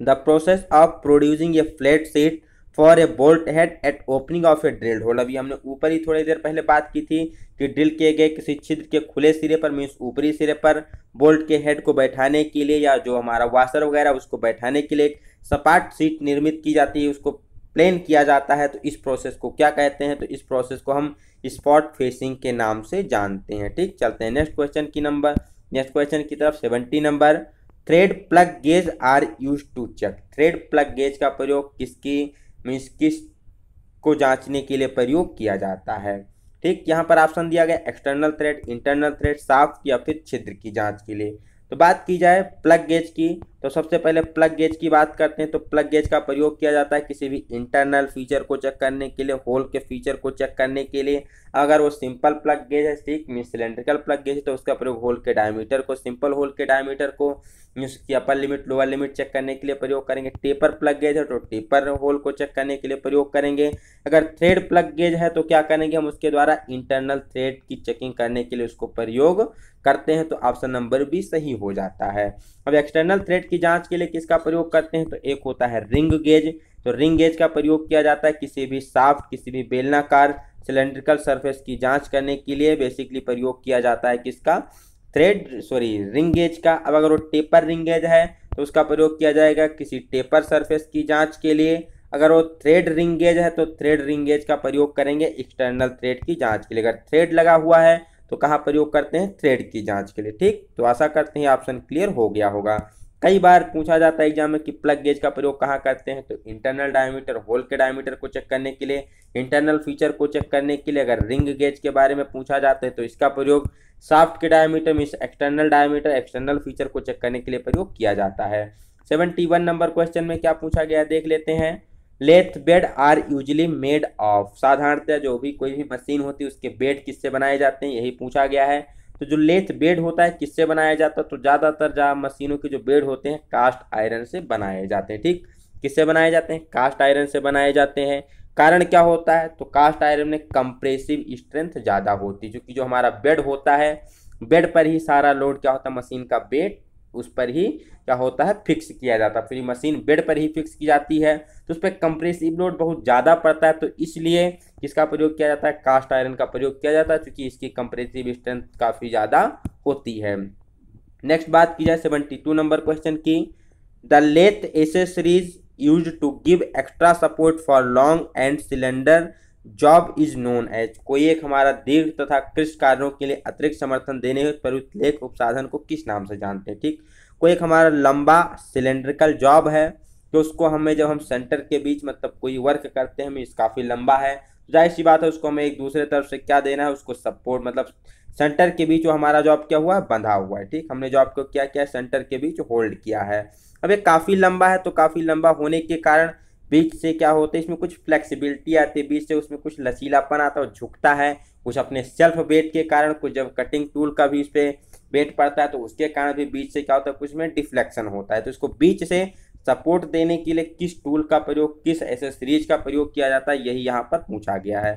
the process of producing a flat sheet for a bolt head at opening of a drilled hole. अभी हमने ऊपर ही थोड़ी देर पहले बात की थी कि ड्रिल किए गए किसी छिद्र के खुले सिरे पर मीन्स ऊपरी सिरे पर बोल्ट के हेड को बैठाने के लिए या जो हमारा वाशर वगैरह उसको बैठाने के लिए एक सपाट सीट निर्मित की जाती है, उसको प्लेन किया जाता है, तो इस प्रोसेस को क्या कहते हैं, तो इस प्रोसेस को हम स्पॉट फेसिंग के नाम से जानते हैं। ठीक, चलते हैं नेक्स्ट क्वेश्चन की तरफ। 70 number, thread plug gauge are use to check. Thread plug gauge का प्रयोग किसकी मीन्स किस को जांचने के लिए प्रयोग किया जाता है। ठीक, यहाँ पर ऑप्शन दिया गया external thread, internal thread, shaft या फिर छिद्र की जांच के लिए। तो बात की जाए प्लग गेज की, तो सबसे पहले प्लग गेज की बात करते हैं। तो प्लग गेज का प्रयोग किया जाता है किसी भी इंटरनल फीचर को चेक करने के लिए, होल के फीचर को चेक करने के लिए। अगर वो सिंपल प्लग गेज है, ठीक, मीन्स सिलेंड्रिकल प्लग गेज है, तो उसका प्रयोग होल के डायमीटर को, सिंपल होल के डायमीटर को मीन्स की upper limit lower limit check करने के लिए प्रयोग करेंगे। टेपर प्लग गेज है तो टेपर होल को चेक करने के लिए प्रयोग करेंगे। अगर थ्रेड प्लग गेज है तो क्या करेंगे हम, उसके द्वारा इंटरनल थ्रेड की चेकिंग करने के लिए उसको प्रयोग करते हैं। तो ऑप्शन नंबर बी सही हो जाता है। अब एक्सटर्नल थ्रेड की जांच के लिए किसका प्रयोग करते हैं, तो एक होता है रिंग गेज। तो रिंग गेज का प्रयोग किया जाता है किसी भी शाफ्ट, किसी भी बेलनाकार सिलेंड्रिकल सरफेस की जांच करने के लिए बेसिकली प्रयोग किया जाता है किसका, रिंग गेज का। अब अगर वो टेपर रिंग गेज है तो उसका प्रयोग किया जाएगा किसी टेपर सरफेस की जांच के लिए। अगर वो थ्रेड रिंग गेज है तो थ्रेड रिंग गेज का प्रयोग करेंगे एक्सटर्नल थ्रेड की जांच के लिए। अगर थ्रेड लगा हुआ है तो कहाँ प्रयोग करते हैं, थ्रेड की जांच के लिए। ठीक, तो आशा करते हैं ऑप्शन क्लियर हो गया होगा। कई बार पूछा जाता है एग्जाम में कि प्लग गेज का प्रयोग कहाँ करते हैं, तो इंटरनल डायमीटर, होल के डायमीटर को चेक करने के लिए, इंटरनल फीचर को चेक करने के लिए। अगर रिंग गेज के बारे में पूछा जाता है तो इसका प्रयोग शाफ्ट के diameter means external diameter, external feature को चेक करने के लिए प्रयोग किया जाता है। 71 नंबर क्वेश्चन में क्या पूछा गया देख लेते हैं। Lathe bed are usually made of, साधारणतः जो भी कोई भी मशीन होती है उसके बेड किससे बनाए जाते हैं, यही पूछा गया है। तो जो लेथ बेड होता है किससे बनाया जाता है, तो ज़्यादातर मशीनों के जो बेड होते हैं कास्ट आयरन से बनाए जाते हैं। ठीक, किससे बनाए जाते हैं, कास्ट आयरन से बनाए जाते हैं। कारण क्या होता है, तो कास्ट आयरन में कंप्रेसिव स्ट्रेंथ ज़्यादा होती है, क्योंकि जो हमारा बेड होता है बेड पर ही सारा लोड क्या होता है, मशीन का बेड उस पर ही क्या होता है, फिक्स किया जाता है। फिर मशीन बेड पर ही फिक्स की जाती है तो उस पर कंप्रेसिव लोड बहुत ज़्यादा पड़ता है, तो इसलिए किसका प्रयोग किया जाता है, कास्ट आयरन का प्रयोग किया जाता है, क्योंकि इसकी कंप्रेसिव स्ट्रेंथ काफ़ी ज़्यादा होती है। नेक्स्ट बात की जाए 72 नंबर क्वेश्चन की, the lathe accessories use to give extra support for long and cylinder job is known as, कोई एक हमारा दीर्घ तथा कृष्ण कार्यों के लिए अतिरिक्त समर्थन देने पर लेख उपसाधन को किस नाम से जानते हैं। ठीक, कोई एक हमारा लंबा सिलेंड्रिकल जॉब है तो उसको हमें जब हम सेंटर के बीच मतलब कोई वर्क करते हैं, हमें इस काफ़ी लंबा है, जाहिर सी बात है उसको हमें एक दूसरे तरफ से क्या देना है, उसको सपोर्ट, मतलब सेंटर के बीच जो हमारा जॉब क्या हुआ है, बंधा हुआ है। ठीक, हमने जॉब को क्या किया, सेंटर के बीच होल्ड किया है। अब ये काफ़ी लंबा है तो काफ़ी लंबा होने के कारण बीच से क्या होता है, इसमें कुछ फ्लेक्सिबिलिटी आती है, बीच से उसमें कुछ लचीलापन आता है, झुकता है कुछ अपने सेल्फ वेट के कारण, कुछ जब कटिंग टूल का भी इस पर वेट पड़ता है तो उसके कारण भी बीच से क्या होता है, कुछ में डिफ्लेक्शन होता है। तो इसको बीच से सपोर्ट देने के लिए किस टूल का प्रयोग, किस एसेसरीज का प्रयोग किया जाता है, यही यहाँ पर पूछा गया है।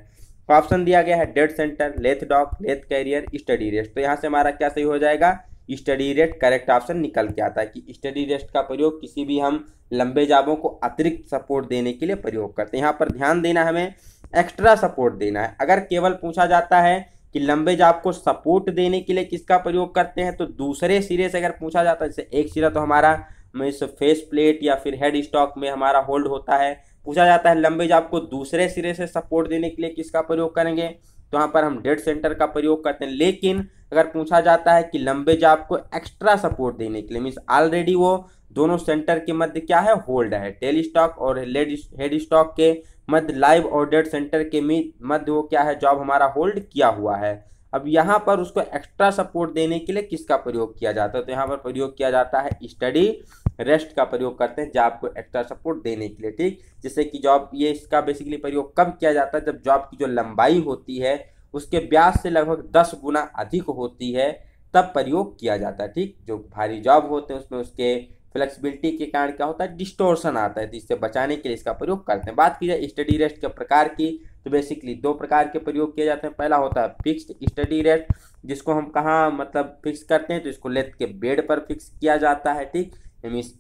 तो ऑप्शन दिया गया है dead centre, lathe dog, lathe carrier, steady rest. तो यहाँ से हमारा क्या सही हो जाएगा, स्टडी रेस्ट करेक्ट ऑप्शन निकल के आता है कि स्टडी रेस्ट का प्रयोग किसी भी हम लंबे जाबों को अतिरिक्त सपोर्ट देने के लिए प्रयोग करते हैं। यहाँ पर ध्यान देना, हमें एक्स्ट्रा सपोर्ट देना है। अगर केवल पूछा जाता है कि लंबे जाब को सपोर्ट देने के लिए किसका प्रयोग करते हैं, तो दूसरे सिरे से अगर पूछा जाता है, जैसे एक सिरा तो हमारा इस फेस प्लेट या फिर हेड स्टॉक में हमारा होल्ड होता है, पूछा जाता है लंबे जाब को दूसरे सिरे से सपोर्ट देने के लिए किसका प्रयोग करेंगे, तो यहाँ पर हम डेड सेंटर का प्रयोग करते हैं। लेकिन अगर पूछा जाता है कि लंबे जाब को एक्स्ट्रा सपोर्ट देने के लिए, मीन्स ऑलरेडी वो दोनों सेंटर के मध्य क्या है, होल्ड है, टेल स्टॉक और हेड स्टॉक के मध्य, लाइव और डेड सेंटर के मध्य वो क्या है, जॉब हमारा होल्ड किया हुआ है। अब यहाँ पर उसको एक्स्ट्रा सपोर्ट देने के लिए किसका प्रयोग किया जाता है, तो यहाँ पर प्रयोग किया जाता है स्टडी रेस्ट का प्रयोग करते हैं जॉब को एक्स्ट्रा सपोर्ट देने के लिए। ठीक, जैसे कि जॉब, ये इसका बेसिकली प्रयोग कब किया जाता है, जब जॉब की जो लंबाई होती है उसके व्यास से लगभग 10 गुना अधिक होती है, तब प्रयोग किया जाता है। ठीक, जो भारी जॉब होते हैं उसमें उसके फ्लेक्सिबिलिटी के कारण क्या होता है, डिस्टोर्शन आता है, तो इससे बचाने के लिए इसका प्रयोग करते हैं। बात की जाए स्टडी रेस्ट के प्रकार की, तो बेसिकली 2 प्रकार के प्रयोग किए जाते हैं। पहला होता है फिक्स्ड स्टडी रेस्ट, जिसको हम कहाँ मतलब फिक्स करते हैं, तो इसको लेथ के बेड पर फिक्स किया जाता है। ठीक,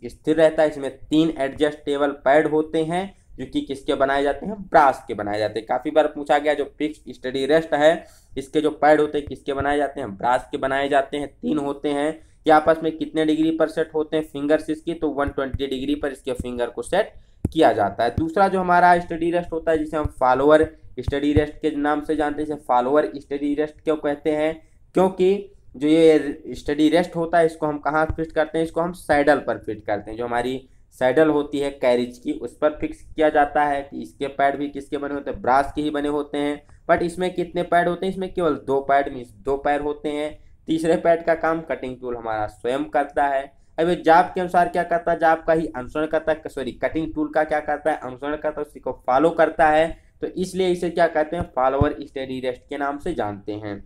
स्थिर रहता है, इसमें 3 एडजस्टेबल पैड होते हैं, जो कि किसके बनाए जाते हैं, ब्रास के बनाए जाते हैं। काफ़ी बार पूछा गया जो फिक्स्ड स्टडी रेस्ट है, इसके जो पैड होते हैं किसके बनाए जाते हैं, ब्रास के बनाए जाते हैं, 3 होते हैं। ये आपस में कितने डिग्री पर सेट होते हैं, फिंगर्स इसकी तो 120 डिग्री पर इसके फिंगर को सेट किया जाता है। दूसरा जो हमारा स्टडी रेस्ट होता है, जिसे हम फॉलोअर स्टडी रेस्ट के नाम से जानते हैं, इसे फॉलोअर स्टडी रेस्ट क्यों कहते हैं, क्योंकि जो ये स्टडी रेस्ट होता है इसको हम कहाँ फिट करते हैं, इसको हम सैडल पर फिट करते हैं। जो हमारी सैडल होती है कैरिज की, उस पर फिक्स किया जाता है। इसके पैड भी किसके बने होते हैं, ब्रास के ही बने होते हैं। बट इसमें कितने पैड होते हैं, इसमें केवल 2 पैड मीन्स 2 पैर होते हैं। तीसरे पैड का काम कटिंग टूल हमारा स्वयं करता है। अब ये जॉब के अनुसार क्या करता है, जॉब का ही अनुसरण करता है, सॉरी कटिंग टूल का क्या करता है, अनुसरण करता है, उसी को फॉलो करता है, तो इसलिए इसे क्या कहते हैं, फॉलोअर स्टडी रेस्ट के नाम से जानते हैं।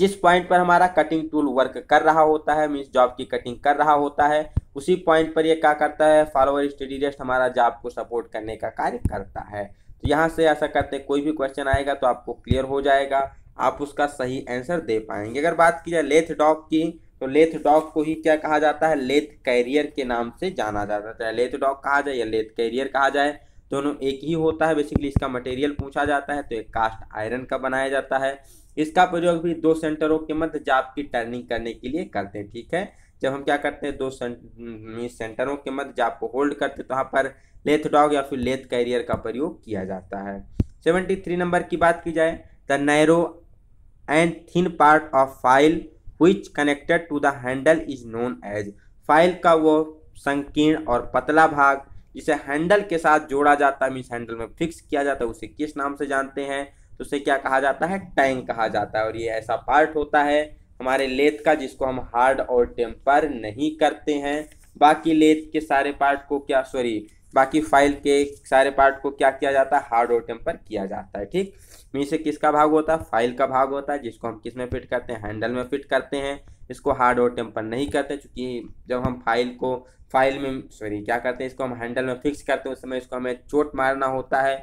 जिस पॉइंट पर हमारा कटिंग टूल वर्क कर रहा होता है, मीन्स जॉब की कटिंग कर रहा होता है, उसी पॉइंट पर ये क्या करता है, फॉलोअर स्टडी रेस्ट हमारा जॉब को सपोर्ट करने का कार्य करता है। तो यहाँ से ऐसा करते कोई भी क्वेश्चन आएगा तो आपको क्लियर हो जाएगा, आप उसका सही आंसर दे पाएंगे। अगर बात की जाए लेथ डॉग की, तो लेथ डॉग को ही क्या कहा जाता है, लेथ कैरियर के नाम से जाना जाता है। चाहे लेथ डॉग कहा जाए या लेथ कैरियर कहा जाए, दोनों एक ही होता है। बेसिकली इसका मटेरियल पूछा जाता है तो एक कास्ट आयरन का बनाया जाता है। इसका प्रयोग भी 2 सेंटरों के मध्य जाब की टर्निंग करने के लिए करते हैं। ठीक है, जब हम क्या करते हैं 2 सेंटरों के मध्य जाब को होल्ड करते हैं, तो यहाँ पर लेथ डॉग या फिर लेथ कैरियर का प्रयोग किया जाता है। 73 नंबर की बात की जाए, the narrow and thin part of file which connected to the handle is known as, file का वो संकीर्ण और पतला भाग जिसे हैंडल के साथ जोड़ा जाता है, मीन्स हैंडल में फिक्स किया जाता है, उसे किस नाम से जानते हैं, तो उसे क्या कहा जाता है, टैंक कहा जाता है। और ये ऐसा पार्ट होता है हमारे लेथ का जिसको हम हार्ड और टेम्पर नहीं करते हैं। बाकी लेथ के सारे पार्ट को क्या, सॉरी बाकी फाइल के सारे पार्ट को क्या किया जाता है, हार्ड और टेम्पर किया जाता है। ठीक, में से किसका भाग होता है, फाइल का भाग होता है, जिसको हम किस में फिट करते हैं, हैंडल में फिट करते हैं। इसको हार्ड और टेम्पर नहीं करते, चूँकि जब हम इसको हम हैंडल में फिक्स करते हैं उस समय इसको हमें चोट मारना होता है,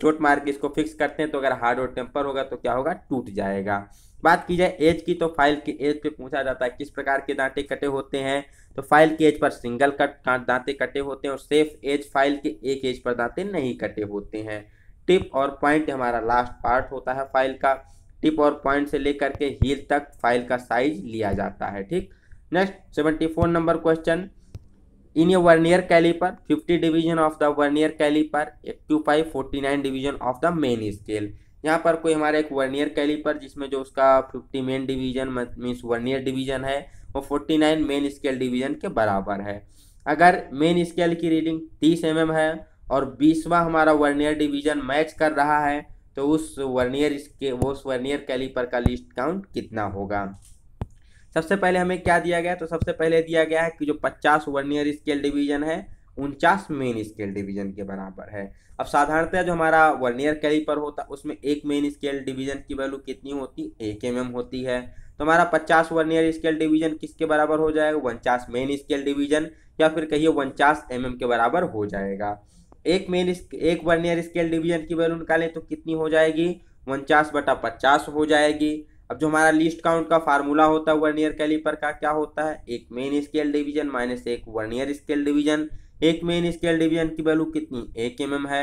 चोट मार के इसको फिक्स करते हैं, तो अगर हार्ड और टेम्पर होगा तो क्या होगा, टूट जाएगा। बात की जाए एज की, तो फाइल की एज पे पूछा जाता है किस प्रकार के दांते कटे होते हैं, तो फाइल की एज पर सिंगल कट दांते कटे होते हैं और सेफ एज फाइल के एक एज पर दांते नहीं कटे होते हैं। टिप और पॉइंट हमारा लास्ट पार्ट होता है फाइल का, टिप और पॉइंट से लेकर के हील तक फाइल का साइज लिया जाता है। ठीक, next 74 number question, in a vernier caliper 50 division of the vernier caliper एक to 49 division of the main scale. यहाँ पर कोई हमारा एक वर्नियर कैलीपर जिसमें जो उसका 50 main division means vernier division है वो 49 मेन स्केल डिवीजन के बराबर है। अगर मेन स्केल की रीडिंग 30 mm है और 20वां हमारा वर्नियर डिवीजन मैच कर रहा है तो उस वर्नियर कैलीपर का लिस्ट काउंट कितना होगा। सबसे पहले हमें क्या दिया गया, तो सबसे पहले दिया गया है कि जो 50 वर्नियर स्केल डिवीजन है 49 मेन स्केल डिवीजन के बराबर है। अब साधारणतः जो हमारा वर्नियर कैलीपर होता है उसमें एक मेन स्केल डिवीजन की वैल्यू कितनी होती, 1 mm होती है। तो हमारा 50 वर्नियर स्केल डिवीजन किसके बराबर हो जाएगा, 49 मेन स्केल डिवीजन या फिर कहिए 49 mm के बराबर हो जाएगा। एक वर्नियर स्केल डिवीजन की वैल्यू निकालें तो कितनी हो जाएगी, 49/50 हो जाएगी। अब जो हमारा लिस्ट काउंट का फार्मूला होता है वर्नियर कैलीपर का क्या होता है, एक मेन स्केल डिवीजन माइनस एक वर्नियर स्केल डिवीजन। एक मेन स्केल डिवीजन की वैल्यू कितनी, 1 mm है।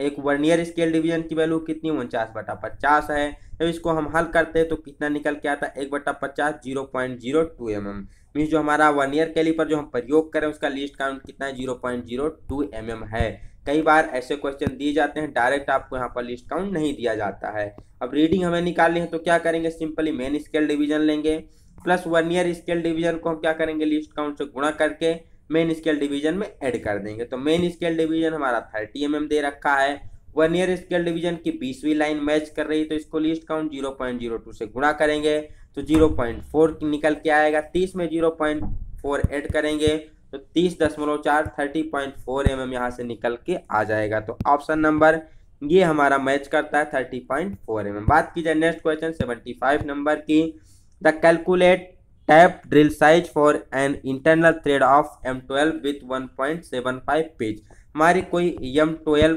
एक वर्नियर स्केल डिवीजन की वैल्यू कितनी, 49/50 है। जब इसको हम हल करते हैं तो कितना निकल के आता है, 1/50 0.02 mm। मीन्स जो हमारा वर्नियर कैलीपर जो हम प्रयोग करें उसका लिस्ट काउंट कितना है, 0.02 mm है। कई बार ऐसे क्वेश्चन दिए जाते हैं, डायरेक्ट आपको यहाँ पर लिस्ट काउंट नहीं दिया जाता है। अब रीडिंग हमें निकालनी है तो क्या करेंगे, सिंपली मेन स्केल डिवीजन लेंगे प्लस वर्नियर स्केल डिवीजन को हम क्या करेंगे, लिस्ट काउंट से गुणा करके मेन स्केल डिवीजन में ऐड कर देंगे। तो मेन स्केल डिवीजन हमारा 30 mm दे रखा है, वर्नियर स्केल डिवीजन की 20वीं लाइन मैच कर रही है तो इसको लिस्ट काउंट 0.02 से गुणा करेंगे तो 0.4 निकल के आएगा। 30 में 0.4 ऐड करेंगे तो 30.4 30.4 mm यहाँ से निकल के आ जाएगा। तो ऑप्शन नंबर ये हमारा मैच करता है 30.4 mm। बात की जाए नेक्स्ट क्वेश्चन 75 नंबर की, the calculate tap drill size for an internal thread of M12 with 1.75 pitch. हमारी कोई M12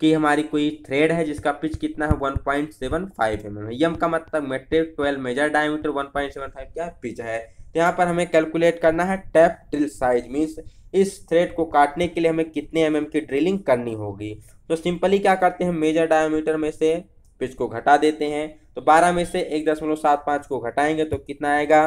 कि हमारी कोई थ्रेड है जिसका पिच कितना है, 1.75 mm। यम का मतलब मेट्रिक, 12 मेजर डायमीटर, 1.75 क्या पिच है। तो यहाँ पर हमें कैलकुलेट करना है टैप ड्रिल साइज, मीन्स इस थ्रेड को काटने के लिए हमें कितने mm की ड्रिलिंग करनी होगी। तो सिंपली क्या करते हैं, मेजर डायमीटर में से पिच को घटा देते हैं। तो 12 में से 1.75 को घटाएंगे तो कितना आएगा,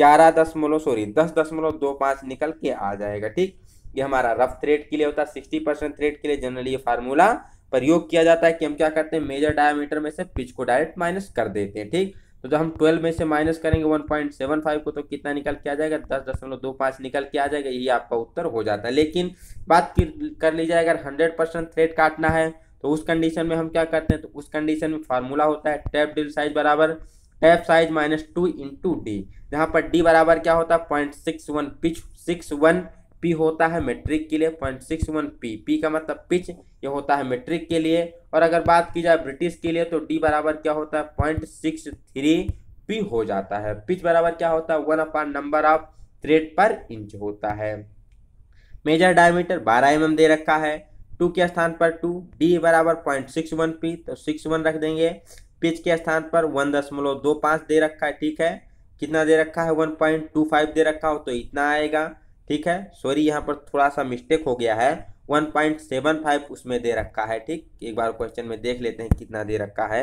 10.25 निकल के आ जाएगा। ठीक, ये हमारा रफ थ्रेड के लिए होता है, 60% थ्रेड के लिए जनरली ये फार्मूला प्रयोग किया जाता है कि हम क्या करते हैं, मेजर डायमीटर में से पिच को डायरेक्ट माइनस कर देते हैं। ठीक, तो जब हम 12 में से माइनस करेंगे 1.75 को तो कितना निकल के आ जाएगा, 10.25 निकल के आ जाएगा। ये आपका उत्तर हो जाता है। लेकिन बात कर ली जाए अगर 100% थ्रेड काटना है तो उस कंडीशन में हम क्या करते हैं, तो उस कंडीशन में फार्मूला होता है टैप ड्रिल साइज बराबर टैप साइज माइनस 2 × D, जहाँ पर D बराबर क्या होता है 0.61 पिच, 61 P होता है मेट्रिक के लिए, 0.61 P, पी का मतलब पिच, ये होता है मेट्रिक के लिए। और अगर बात की जाए ब्रिटिश के लिए तो डी बराबर क्या होता है 0.63 P हो जाता है। पिच बराबर क्या होता है 1/2 नंबर ऑफ थ्रेड पर इंच होता है। मेजर डायमीटर 12 mm दे रखा है, 2 के स्थान पर 2, डी बराबर 0.61 P तो 61 रख देंगे। पिच के स्थान पर 1.25 दे रखा है, ठीक है, कितना दे रखा है 1.25 दे रखा हो तो इतना आएगा। ठीक है, सॉरी यहाँ पर थोड़ा सा मिस्टेक हो गया है, 1.75 उसमें दे रखा है। ठीक, एक बार क्वेश्चन में देख लेते हैं कितना दे रखा है।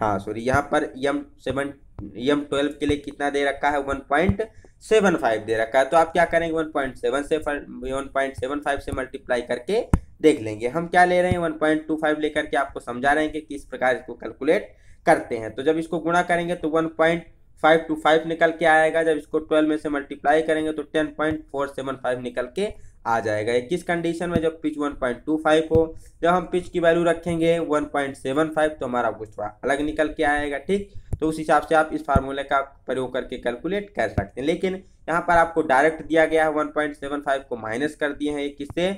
हाँ सॉरी, यहाँ पर M12 के लिए कितना दे रखा है, 1.75 दे रखा है। तो आप क्या करेंगे 1.75 से मल्टीप्लाई करके देख लेंगे। हम क्या ले रहे हैं 1.25 लेकर के आपको समझा रहे हैं कि किस प्रकार इसको कैलकुलेट करते हैं। तो जब इसको गुणा करेंगे तो 1.525 निकल के आएगा। जब इसको 12 में से मल्टीप्लाई करेंगे तो 10.475 निकल के आ जाएगा। किस कंडीशन में, जब पिच 1.25 हो। जब हम पिच की वैल्यू रखेंगे 1.75 तो हमारा कुछ अलग निकल के आएगा। ठीक, तो उस हिसाब से आप इस फार्मूले का प्रयोग करके कैलकुलेट कर सकते हैं। लेकिन यहाँ पर आपको डायरेक्ट दिया गया है, 1.75 को माइनस कर दिए हैं किससे,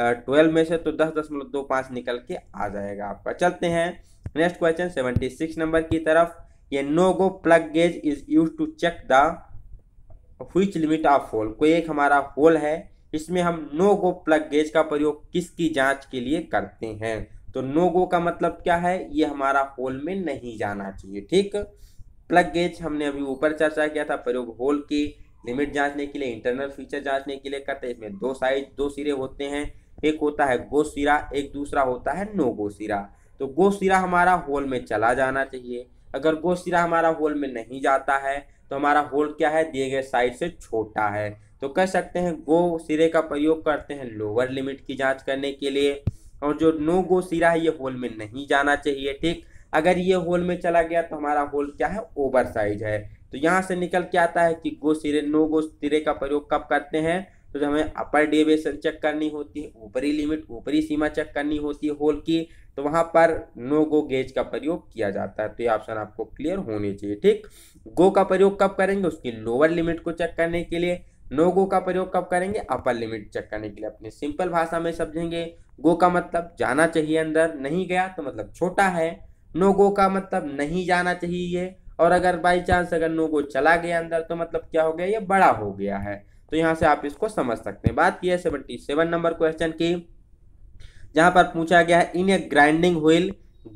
12 में से तो 10.25 निकल के आ जाएगा आपका। चलते हैं नेक्स्ट क्वेश्चन 76 नंबर की तरफ। ये no go plug gauge is use to check the which limit of hole. कोई एक हमारा होल है, इसमें हम नो गो प्लग गेज का प्रयोग किसकी जांच के लिए करते हैं। तो नो गो का मतलब क्या है, ये हमारा होल में नहीं जाना चाहिए। ठीक, प्लग गेज हमने अभी ऊपर चर्चा किया था, प्रयोग होल की लिमिट जांचने के लिए, इंटरनल फीचर जांचने के लिए करते हैं। इसमें दो सिरे होते हैं, एक होता है गो सिरा, एक दूसरा होता है नो गो सिरा। तो गो सिरा हमारा होल में चला जाना चाहिए। अगर गो सिरा हमारा होल में नहीं जाता है तो हमारा होल क्या है, दिए गए साइड से छोटा है। तो कह सकते हैं गो सिरे का प्रयोग करते हैं लोअर लिमिट की जांच करने के लिए। और जो नो गो सिरा है ये होल में नहीं जाना चाहिए। ठीक, अगर ये होल में चला गया तो हमारा होल क्या है, ओवर साइज है। तो यहाँ से निकल के आता है कि गो सिरे नो गो सिरे का प्रयोग कब करते हैं, तो जब हमें अपर डेविएशन चेक करनी होती है, ऊपरी लिमिट ऊपरी सीमा चेक करनी होती है होल की, तो वहाँ पर नो गो गेज का प्रयोग किया जाता है। तो ये ऑप्शन आपको क्लियर होने चाहिए। ठीक, गो का प्रयोग कब करेंगे, उसकी लोअर लिमिट को चेक करने के लिए। नो गो का प्रयोग कब करेंगे, अपर लिमिट चेक करने के लिए। अपने सिंपल भाषा में समझेंगे, गो का मतलब जाना चाहिए अंदर, नहीं गया तो मतलब छोटा है। नो गो का मतलब नहीं जाना चाहिए, और अगर बाई चांस अगर नो गो चला गया अंदर तो मतलब क्या हो गया, ये बड़ा हो गया है। तो यहाँ से आप इसको समझ सकते हैं। बात की है 77 नंबर क्वेश्चन की, जहाँ पर पूछा गया है in a grinding wheel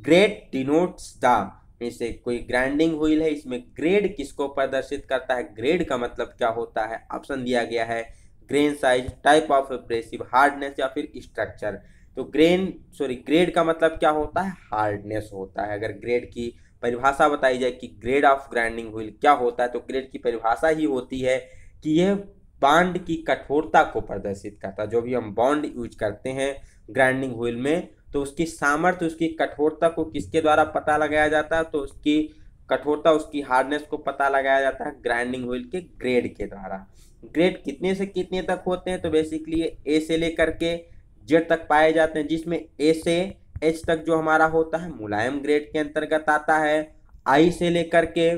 grade denotes the. इसे कोई ग्राइंडिंग व्हील है, इसमें ग्रेड किसको प्रदर्शित करता है, ग्रेड का मतलब क्या होता है। ऑप्शन दिया गया है grain size, type of abrasive, hardness या फिर स्ट्रक्चर। तो ग्रेड का मतलब क्या होता है, हार्डनेस होता है। अगर ग्रेड की परिभाषा बताई जाए कि ग्रेड ऑफ ग्राइंडिंग व्हील क्या होता है, तो ग्रेड की परिभाषा ही होती है कि यह बॉन्ड की कठोरता को प्रदर्शित करता है। जो भी हम बॉन्ड यूज करते हैं ग्राइंडिंग व्हील में, तो उसकी सामर्थ्य उसकी कठोरता को किसके द्वारा पता लगाया जाता है, तो उसकी कठोरता उसकी हार्डनेस को पता लगाया जाता है ग्राइंडिंग व्हील के ग्रेड के द्वारा। ग्रेड कितने से कितने तक होते हैं, तो बेसिकली ए से लेकर के जेड तक पाए जाते हैं, जिसमें ए से एच तक जो हमारा होता है मुलायम ग्रेड के अंतर्गत आता है। आई से लेकर के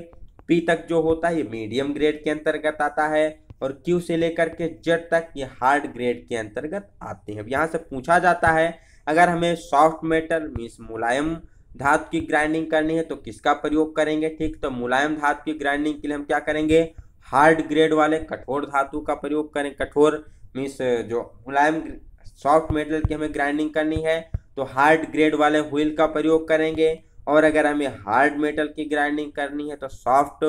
पी तक जो होता है ये मीडियम ग्रेड के अंतर्गत आता है, और क्यू से लेकर के जेड तक ये हार्ड ग्रेड के अंतर्गत आते हैं। अब यहाँ से पूछा जाता है अगर हमें सॉफ्ट मेटल मीन्स मुलायम धातु की ग्राइंडिंग करनी है तो किसका प्रयोग करेंगे। ठीक, तो मुलायम धातु की ग्राइंडिंग के लिए हम क्या करेंगे, हार्ड ग्रेड वाले कठोर धातु का प्रयोग करें। कठोर मीन्स जो मुलायम सॉफ्ट मेटल की हमें ग्राइंडिंग करनी है तो हार्ड ग्रेड वाले व्हील का प्रयोग करेंगे, और अगर हमें हार्ड मेटल की ग्राइंडिंग करनी है तो सॉफ्ट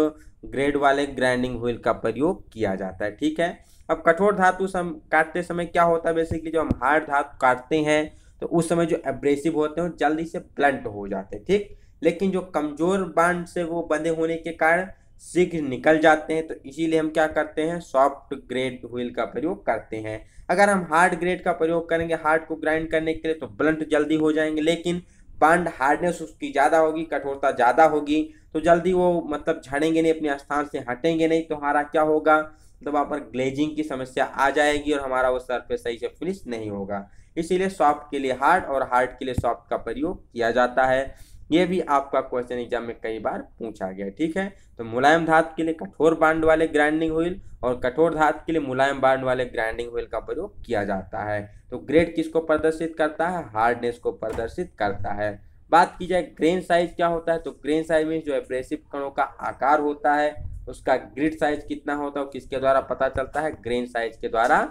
ग्रेड वाले ग्राइंडिंग व्हील का प्रयोग किया जाता है। ठीक है, अब कठोर धातु काटते समय क्या होता है, बेसिकली जो हम हार्ड धातु काटते हैं तो उस समय जो एब्रेसिव होते हैं जल्दी से ब्लंट हो जाते हैं। ठीक, लेकिन जो कमजोर बांड से वो बंधे होने के कारण शीघ्र निकल जाते हैं, तो इसीलिए हम क्या करते हैं, सॉफ्ट ग्रेड व्हील का प्रयोग करते हैं। अगर हम हार्ड ग्रेड का प्रयोग करेंगे हार्ड को ग्राइंड करने के लिए तो ब्लंट जल्दी हो जाएंगे, लेकिन बांड हार्डनेस उसकी ज़्यादा होगी, कठोरता ज़्यादा होगी, तो जल्दी वो मतलब झड़ेंगे नहीं, अपने स्थान से हटेंगे नहीं। तो हमारा क्या होगा, तो वहाँ पर ग्लेजिंग की समस्या आ जाएगी और हमारा वो सरफेस सही से फिनिश नहीं होगा। इसीलिए सॉफ्ट के लिए हार्ड और हार्ड के लिए सॉफ्ट का प्रयोग किया जाता है। ये भी आपका क्वेश्चन एग्जाम में कई बार पूछा गया। ठीक है, तो मुलायम धातु के लिए कठोर बांड वाले ग्राइंडिंग व्हील और कठोर धातु के लिए मुलायम बांड वाले ग्राइंडिंग व्हील का प्रयोग किया जाता है। तो ग्रेड किसको प्रदर्शित करता है, हार्डनेस को प्रदर्शित करता है। बात की जाए ग्रेन साइज क्या होता है, तो ग्रेन साइज में जो एब्रेसिव कणों का आकार होता है उसका ग्रिड साइज कितना होता है, किसके द्वारा पता चलता है, ग्रेन साइज के द्वारा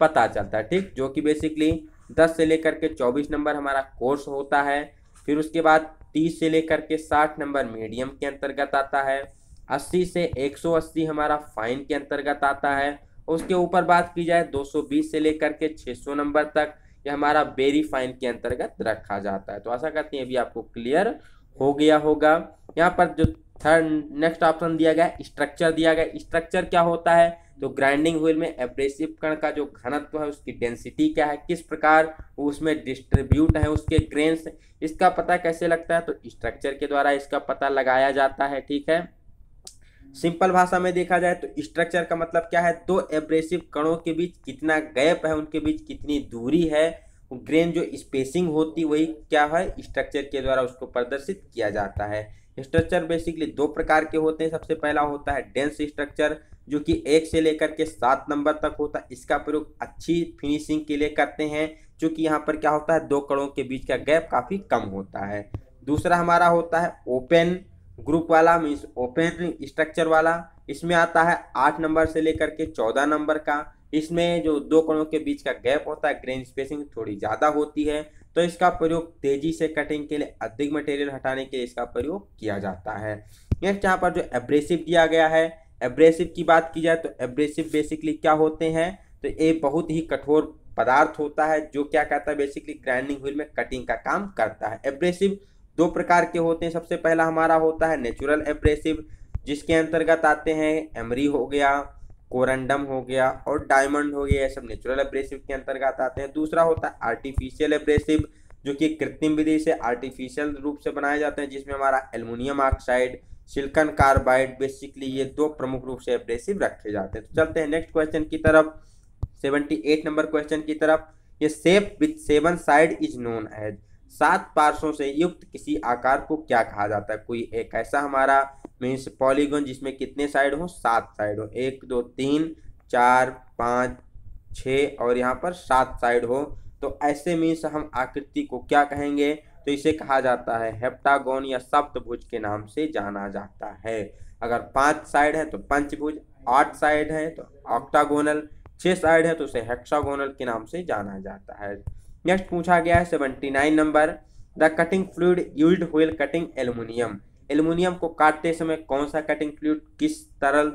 पता चलता है। ठीक, जो कि बेसिकली 10 से लेकर के 24 नंबर हमारा कोर्स होता है, फिर उसके बाद 30 से लेकर के 60 नंबर मीडियम के अंतर्गत आता है, 80 से 180 हमारा फाइन के अंतर्गत आता है, उसके ऊपर बात की जाए 220 से लेकर के 600 नंबर तक ये हमारा बेरी फाइन के अंतर्गत रखा जाता है। तो आशा करते हैं अभी आपको क्लियर हो गया होगा। यहाँ पर जो थर्ड नेक्स्ट ऑप्शन दिया गया स्ट्रक्चर दिया गया, स्ट्रक्चर क्या होता है, तो ग्राइंडिंग व्हील में एब्रेसिव कण का जो घनत्व है उसकी डेंसिटी क्या है, किस प्रकार उसमें डिस्ट्रीब्यूट है उसके ग्रेन्स, इसका पता कैसे लगता है, तो स्ट्रक्चर के द्वारा इसका पता लगाया जाता है। ठीक है, सिंपल भाषा में देखा जाए तो स्ट्रक्चर का मतलब क्या है, दो एब्रेसिव कणों के बीच कितना गैप है, उनके बीच कितनी दूरी है, ग्रेन जो स्पेसिंग होती वही क्या है, स्ट्रक्चर के द्वारा उसको प्रदर्शित किया जाता है। स्ट्रक्चर बेसिकली दो प्रकार के होते हैं। सबसे पहला होता है डेंस स्ट्रक्चर, जो कि 1 से लेकर के 7 नंबर तक होता है, इसका प्रयोग अच्छी फिनिशिंग के लिए करते हैं। क्योंकि यहाँ पर क्या होता है, दो कणों के बीच का गैप काफ़ी कम होता है। दूसरा हमारा होता है ओपन ग्रुप वाला, मीन्स ओपन स्ट्रक्चर वाला, इसमें आता है 8 नंबर से लेकर के 14 नंबर का। इसमें जो दो कणों के बीच का गैप होता है, ग्रेन स्पेसिंग थोड़ी ज़्यादा होती है, तो इसका प्रयोग तेज़ी से कटिंग के लिए, अधिक मटेरियल हटाने के लिए इसका प्रयोग किया जाता है। नेक्स्ट यहाँ पर जो एब्रेसिव दिया गया है, एब्रेसिव की बात की जाए तो एब्रेसिव बेसिकली क्या होते हैं, तो ये बहुत ही कठोर पदार्थ होता है जो क्या करता है, बेसिकली ग्राइंडिंग व्हील में कटिंग का काम करता है। एब्रेसिव दो प्रकार के होते हैं। सबसे पहला हमारा होता है नेचुरल एब्रेसिव, जिसके अंतर्गत आते हैं एमरी हो गया, कोरंडम हो गया और डायमंड हो गया, ये सब नेचुरल एब्रेसिव के अंतर्गत आते हैं। दूसरा होता है आर्टिफिशियल एब्रेसिव, जो कि कृत्रिम विधि से आर्टिफिशियल रूप से बनाए जाते हैं, जिसमें हमारा aluminium oxide, silicon carbide, basically ये दो प्रमुख रूप से एब्रेसिव रखे जाते हैं। तो चलते हैं नेक्स्ट क्वेश्चन की तरफ, 78 नंबर क्वेश्चन की तरफ। ये shape with 7 side is known as, 7 पार्श्वों से युक्त किसी आकार को क्या कहा जाता है? कोई एक ऐसा हमारा मीन्स पॉलीगन जिसमें कितने साइड हो, 7 साइड हो, 1 2 3 4 5 6 और यहाँ पर 7 साइड हो, तो ऐसे मीन्स हम आकृति को क्या कहेंगे, तो इसे कहा जाता है हेप्टागोन या सप्तभुज के नाम से जाना जाता है। अगर 5 साइड है तो पंचभुज, 8 साइड है तो ऑक्टागोनल, 6 साइड है तो उसे हेक्सागोनल के नाम से जाना जाता है। नेक्स्ट पूछा गया है 79 number, the cutting fluid used whale cutting aluminium, aluminium को काटते समय कौन सा कटिंग फ्लूइड, किस तरल,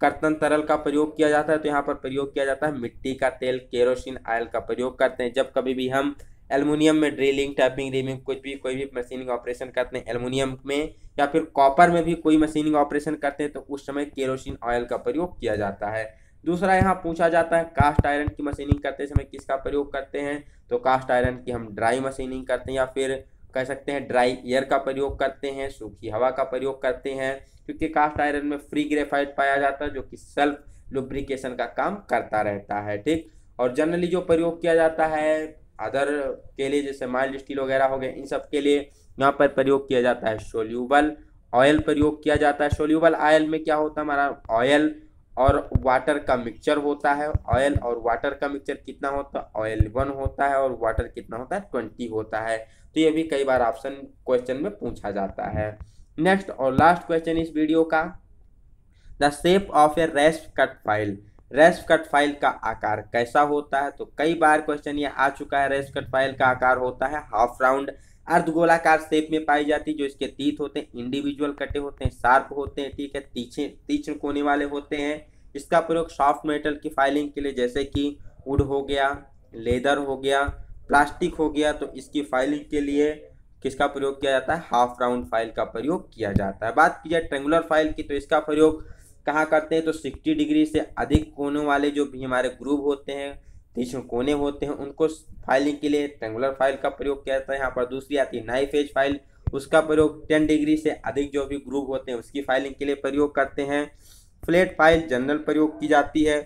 कर्तन तरल का प्रयोग किया जाता है? तो यहाँ पर प्रयोग किया जाता है मिट्टी का तेल, केरोसिन ऑयल का प्रयोग करते हैं। जब कभी भी हम एल्युमिनियम में ड्रिलिंग, टैपिंग, रीमिंग, कुछ भी कोई भी मशीनिंग ऑपरेशन करते हैं एल्युमिनियम में, या फिर कॉपर में भी कोई मशीनिंग ऑपरेशन करते हैं, तो उस समय केरोसिन ऑयल का प्रयोग किया जाता है। दूसरा यहाँ पूछा जाता है कास्ट आयरन की मशीनिंग करते समय किसका प्रयोग करते हैं, तो कास्ट आयरन की हम ड्राई मशीनिंग करते हैं, या फिर कह सकते हैं ड्राई एयर का प्रयोग करते हैं, सूखी हवा का प्रयोग करते हैं, क्योंकि कास्ट आयरन में फ्री ग्रेफाइट पाया जाता है जो कि सेल्फ लुब्रिकेशन का काम करता रहता है। ठीक, और जनरली जो प्रयोग किया जाता है अदर के लिए, जैसे माइल्ड स्टील वगैरह हो गए, इन सब के लिए यहाँ पर प्रयोग किया जाता है सोल्यूबल ऑयल, प्रयोग किया जाता है। सोल्यूबल ऑयल में क्या होता है, हमारा ऑयल और वाटर का मिक्सचर होता है। ऑयल और वाटर का मिक्सचर कितना होता है, ऑयल 1 होता है और वाटर कितना होता है, 20 होता है। तो ये भी कई बार ऑप्शन क्वेश्चन में पूछा जाता है। नेक्स्ट और लास्ट क्वेश्चन इस वीडियो का, the shape of a rasp cut file, rasp cut file का आकार कैसा होता है? तो कई बार क्वेश्चन ये आ चुका है। रेस्प कट फाइल का आकार होता है हाफ राउंड, अर्धगोलाकार शेप में पाई जाती है, जो इसके तीत होते हैं इंडिविजुअल कटे होते हैं, शार्प होते हैं, ठीक है, तीक्ष्ण कोने वाले होते हैं। इसका प्रयोग सॉफ्ट मेटल की फाइलिंग के लिए, जैसे कि वुड हो गया, लेदर हो गया, प्लास्टिक हो गया, तो इसकी फाइलिंग के लिए किसका प्रयोग किया जाता है, हाफ राउंड फाइल का प्रयोग किया जाता है। बात की जाए ट्रेंगुलर फाइल की, तो इसका प्रयोग कहाँ करते हैं, तो 60 डिग्री से अधिक कोनों वाले जो भी हमारे ग्रूव होते हैं, तीक्ष्ण कोने होते हैं, उनको फाइलिंग के लिए ट्रेंगुलर फाइल का प्रयोग किया जाता है। यहाँ पर दूसरी आती है नाइफ एज फाइल, उसका प्रयोग 10 डिग्री से अधिक जो भी ग्रूव होते हैं उसकी फाइलिंग के लिए प्रयोग करते हैं। फ्लैट फाइल जनरल प्रयोग की जाती है।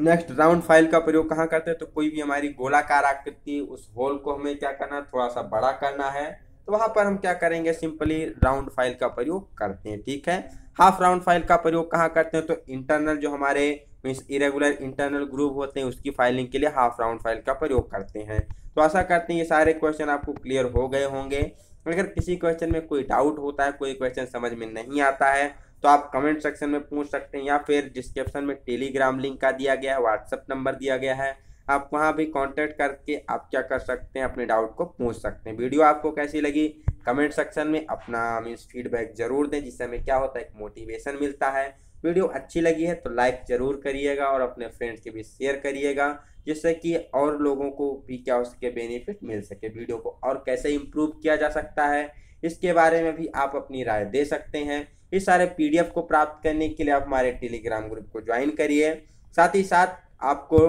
नेक्स्ट राउंड फाइल का प्रयोग कहाँ करते हैं, तो कोई भी हमारी गोलाकार आकृति, उस होल को हमें क्या करना है, थोड़ा सा बड़ा करना है, तो वहाँ पर हम क्या करेंगे, सिंपली राउंड फाइल का प्रयोग करते हैं। ठीक है, हाफ राउंड फाइल का प्रयोग कहाँ करते हैं, तो इंटरनल जो हमारे मीन्स इरेगुलर इंटरनल ग्रूव होते हैं उसकी फाइलिंग के लिए हाफ राउंड फाइल का प्रयोग करते हैं। तो आशा करते हैं ये सारे क्वेश्चन आपको क्लियर हो गए होंगे। अगर किसी क्वेश्चन में कोई डाउट होता है, कोई क्वेश्चन समझ में नहीं आता है, तो आप कमेंट सेक्शन में पूछ सकते हैं, या फिर डिस्क्रिप्शन में टेलीग्राम लिंक का दिया गया है, व्हाट्सएप नंबर दिया गया है, आप वहाँ भी कांटेक्ट करके आप क्या कर सकते हैं, अपने डाउट को पूछ सकते हैं। वीडियो आपको कैसी लगी कमेंट सेक्शन में अपना मीन्स फीडबैक जरूर दें, जिससे हमें क्या होता है, एक मोटिवेशन मिलता है। वीडियो अच्छी लगी है तो लाइक ज़रूर करिएगा और अपने फ्रेंड्स के बीच शेयर करिएगा, जिससे कि और लोगों को भी क्या हो सके, बेनिफिट मिल सके। वीडियो को और कैसे इम्प्रूव किया जा सकता है इसके बारे में भी आप अपनी राय दे सकते हैं। इस सारे PDF को प्राप्त करने के लिए आप हमारे टेलीग्राम ग्रुप को ज्वाइन करिए। साथ ही साथ आपको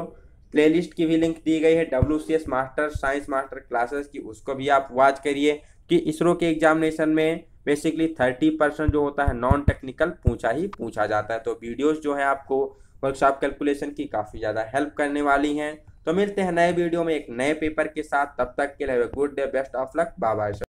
प्लेलिस्ट की भी लिंक दी गई है WCS master science master classes की, उसको भी आप वॉच करिए कि इसरो के एग्जामिनेशन में बेसिकली 30% जो होता है नॉन टेक्निकल पूछा ही पूछा जाता है। तो वीडियोस जो है आपको वर्कशॉप कैलकुलेशन की काफ़ी ज़्यादा हेल्प करने वाली हैं। तो मिलते हैं नए वीडियो में एक नए पेपर के साथ, तब तक के लिए good day, best of luck, bye bye.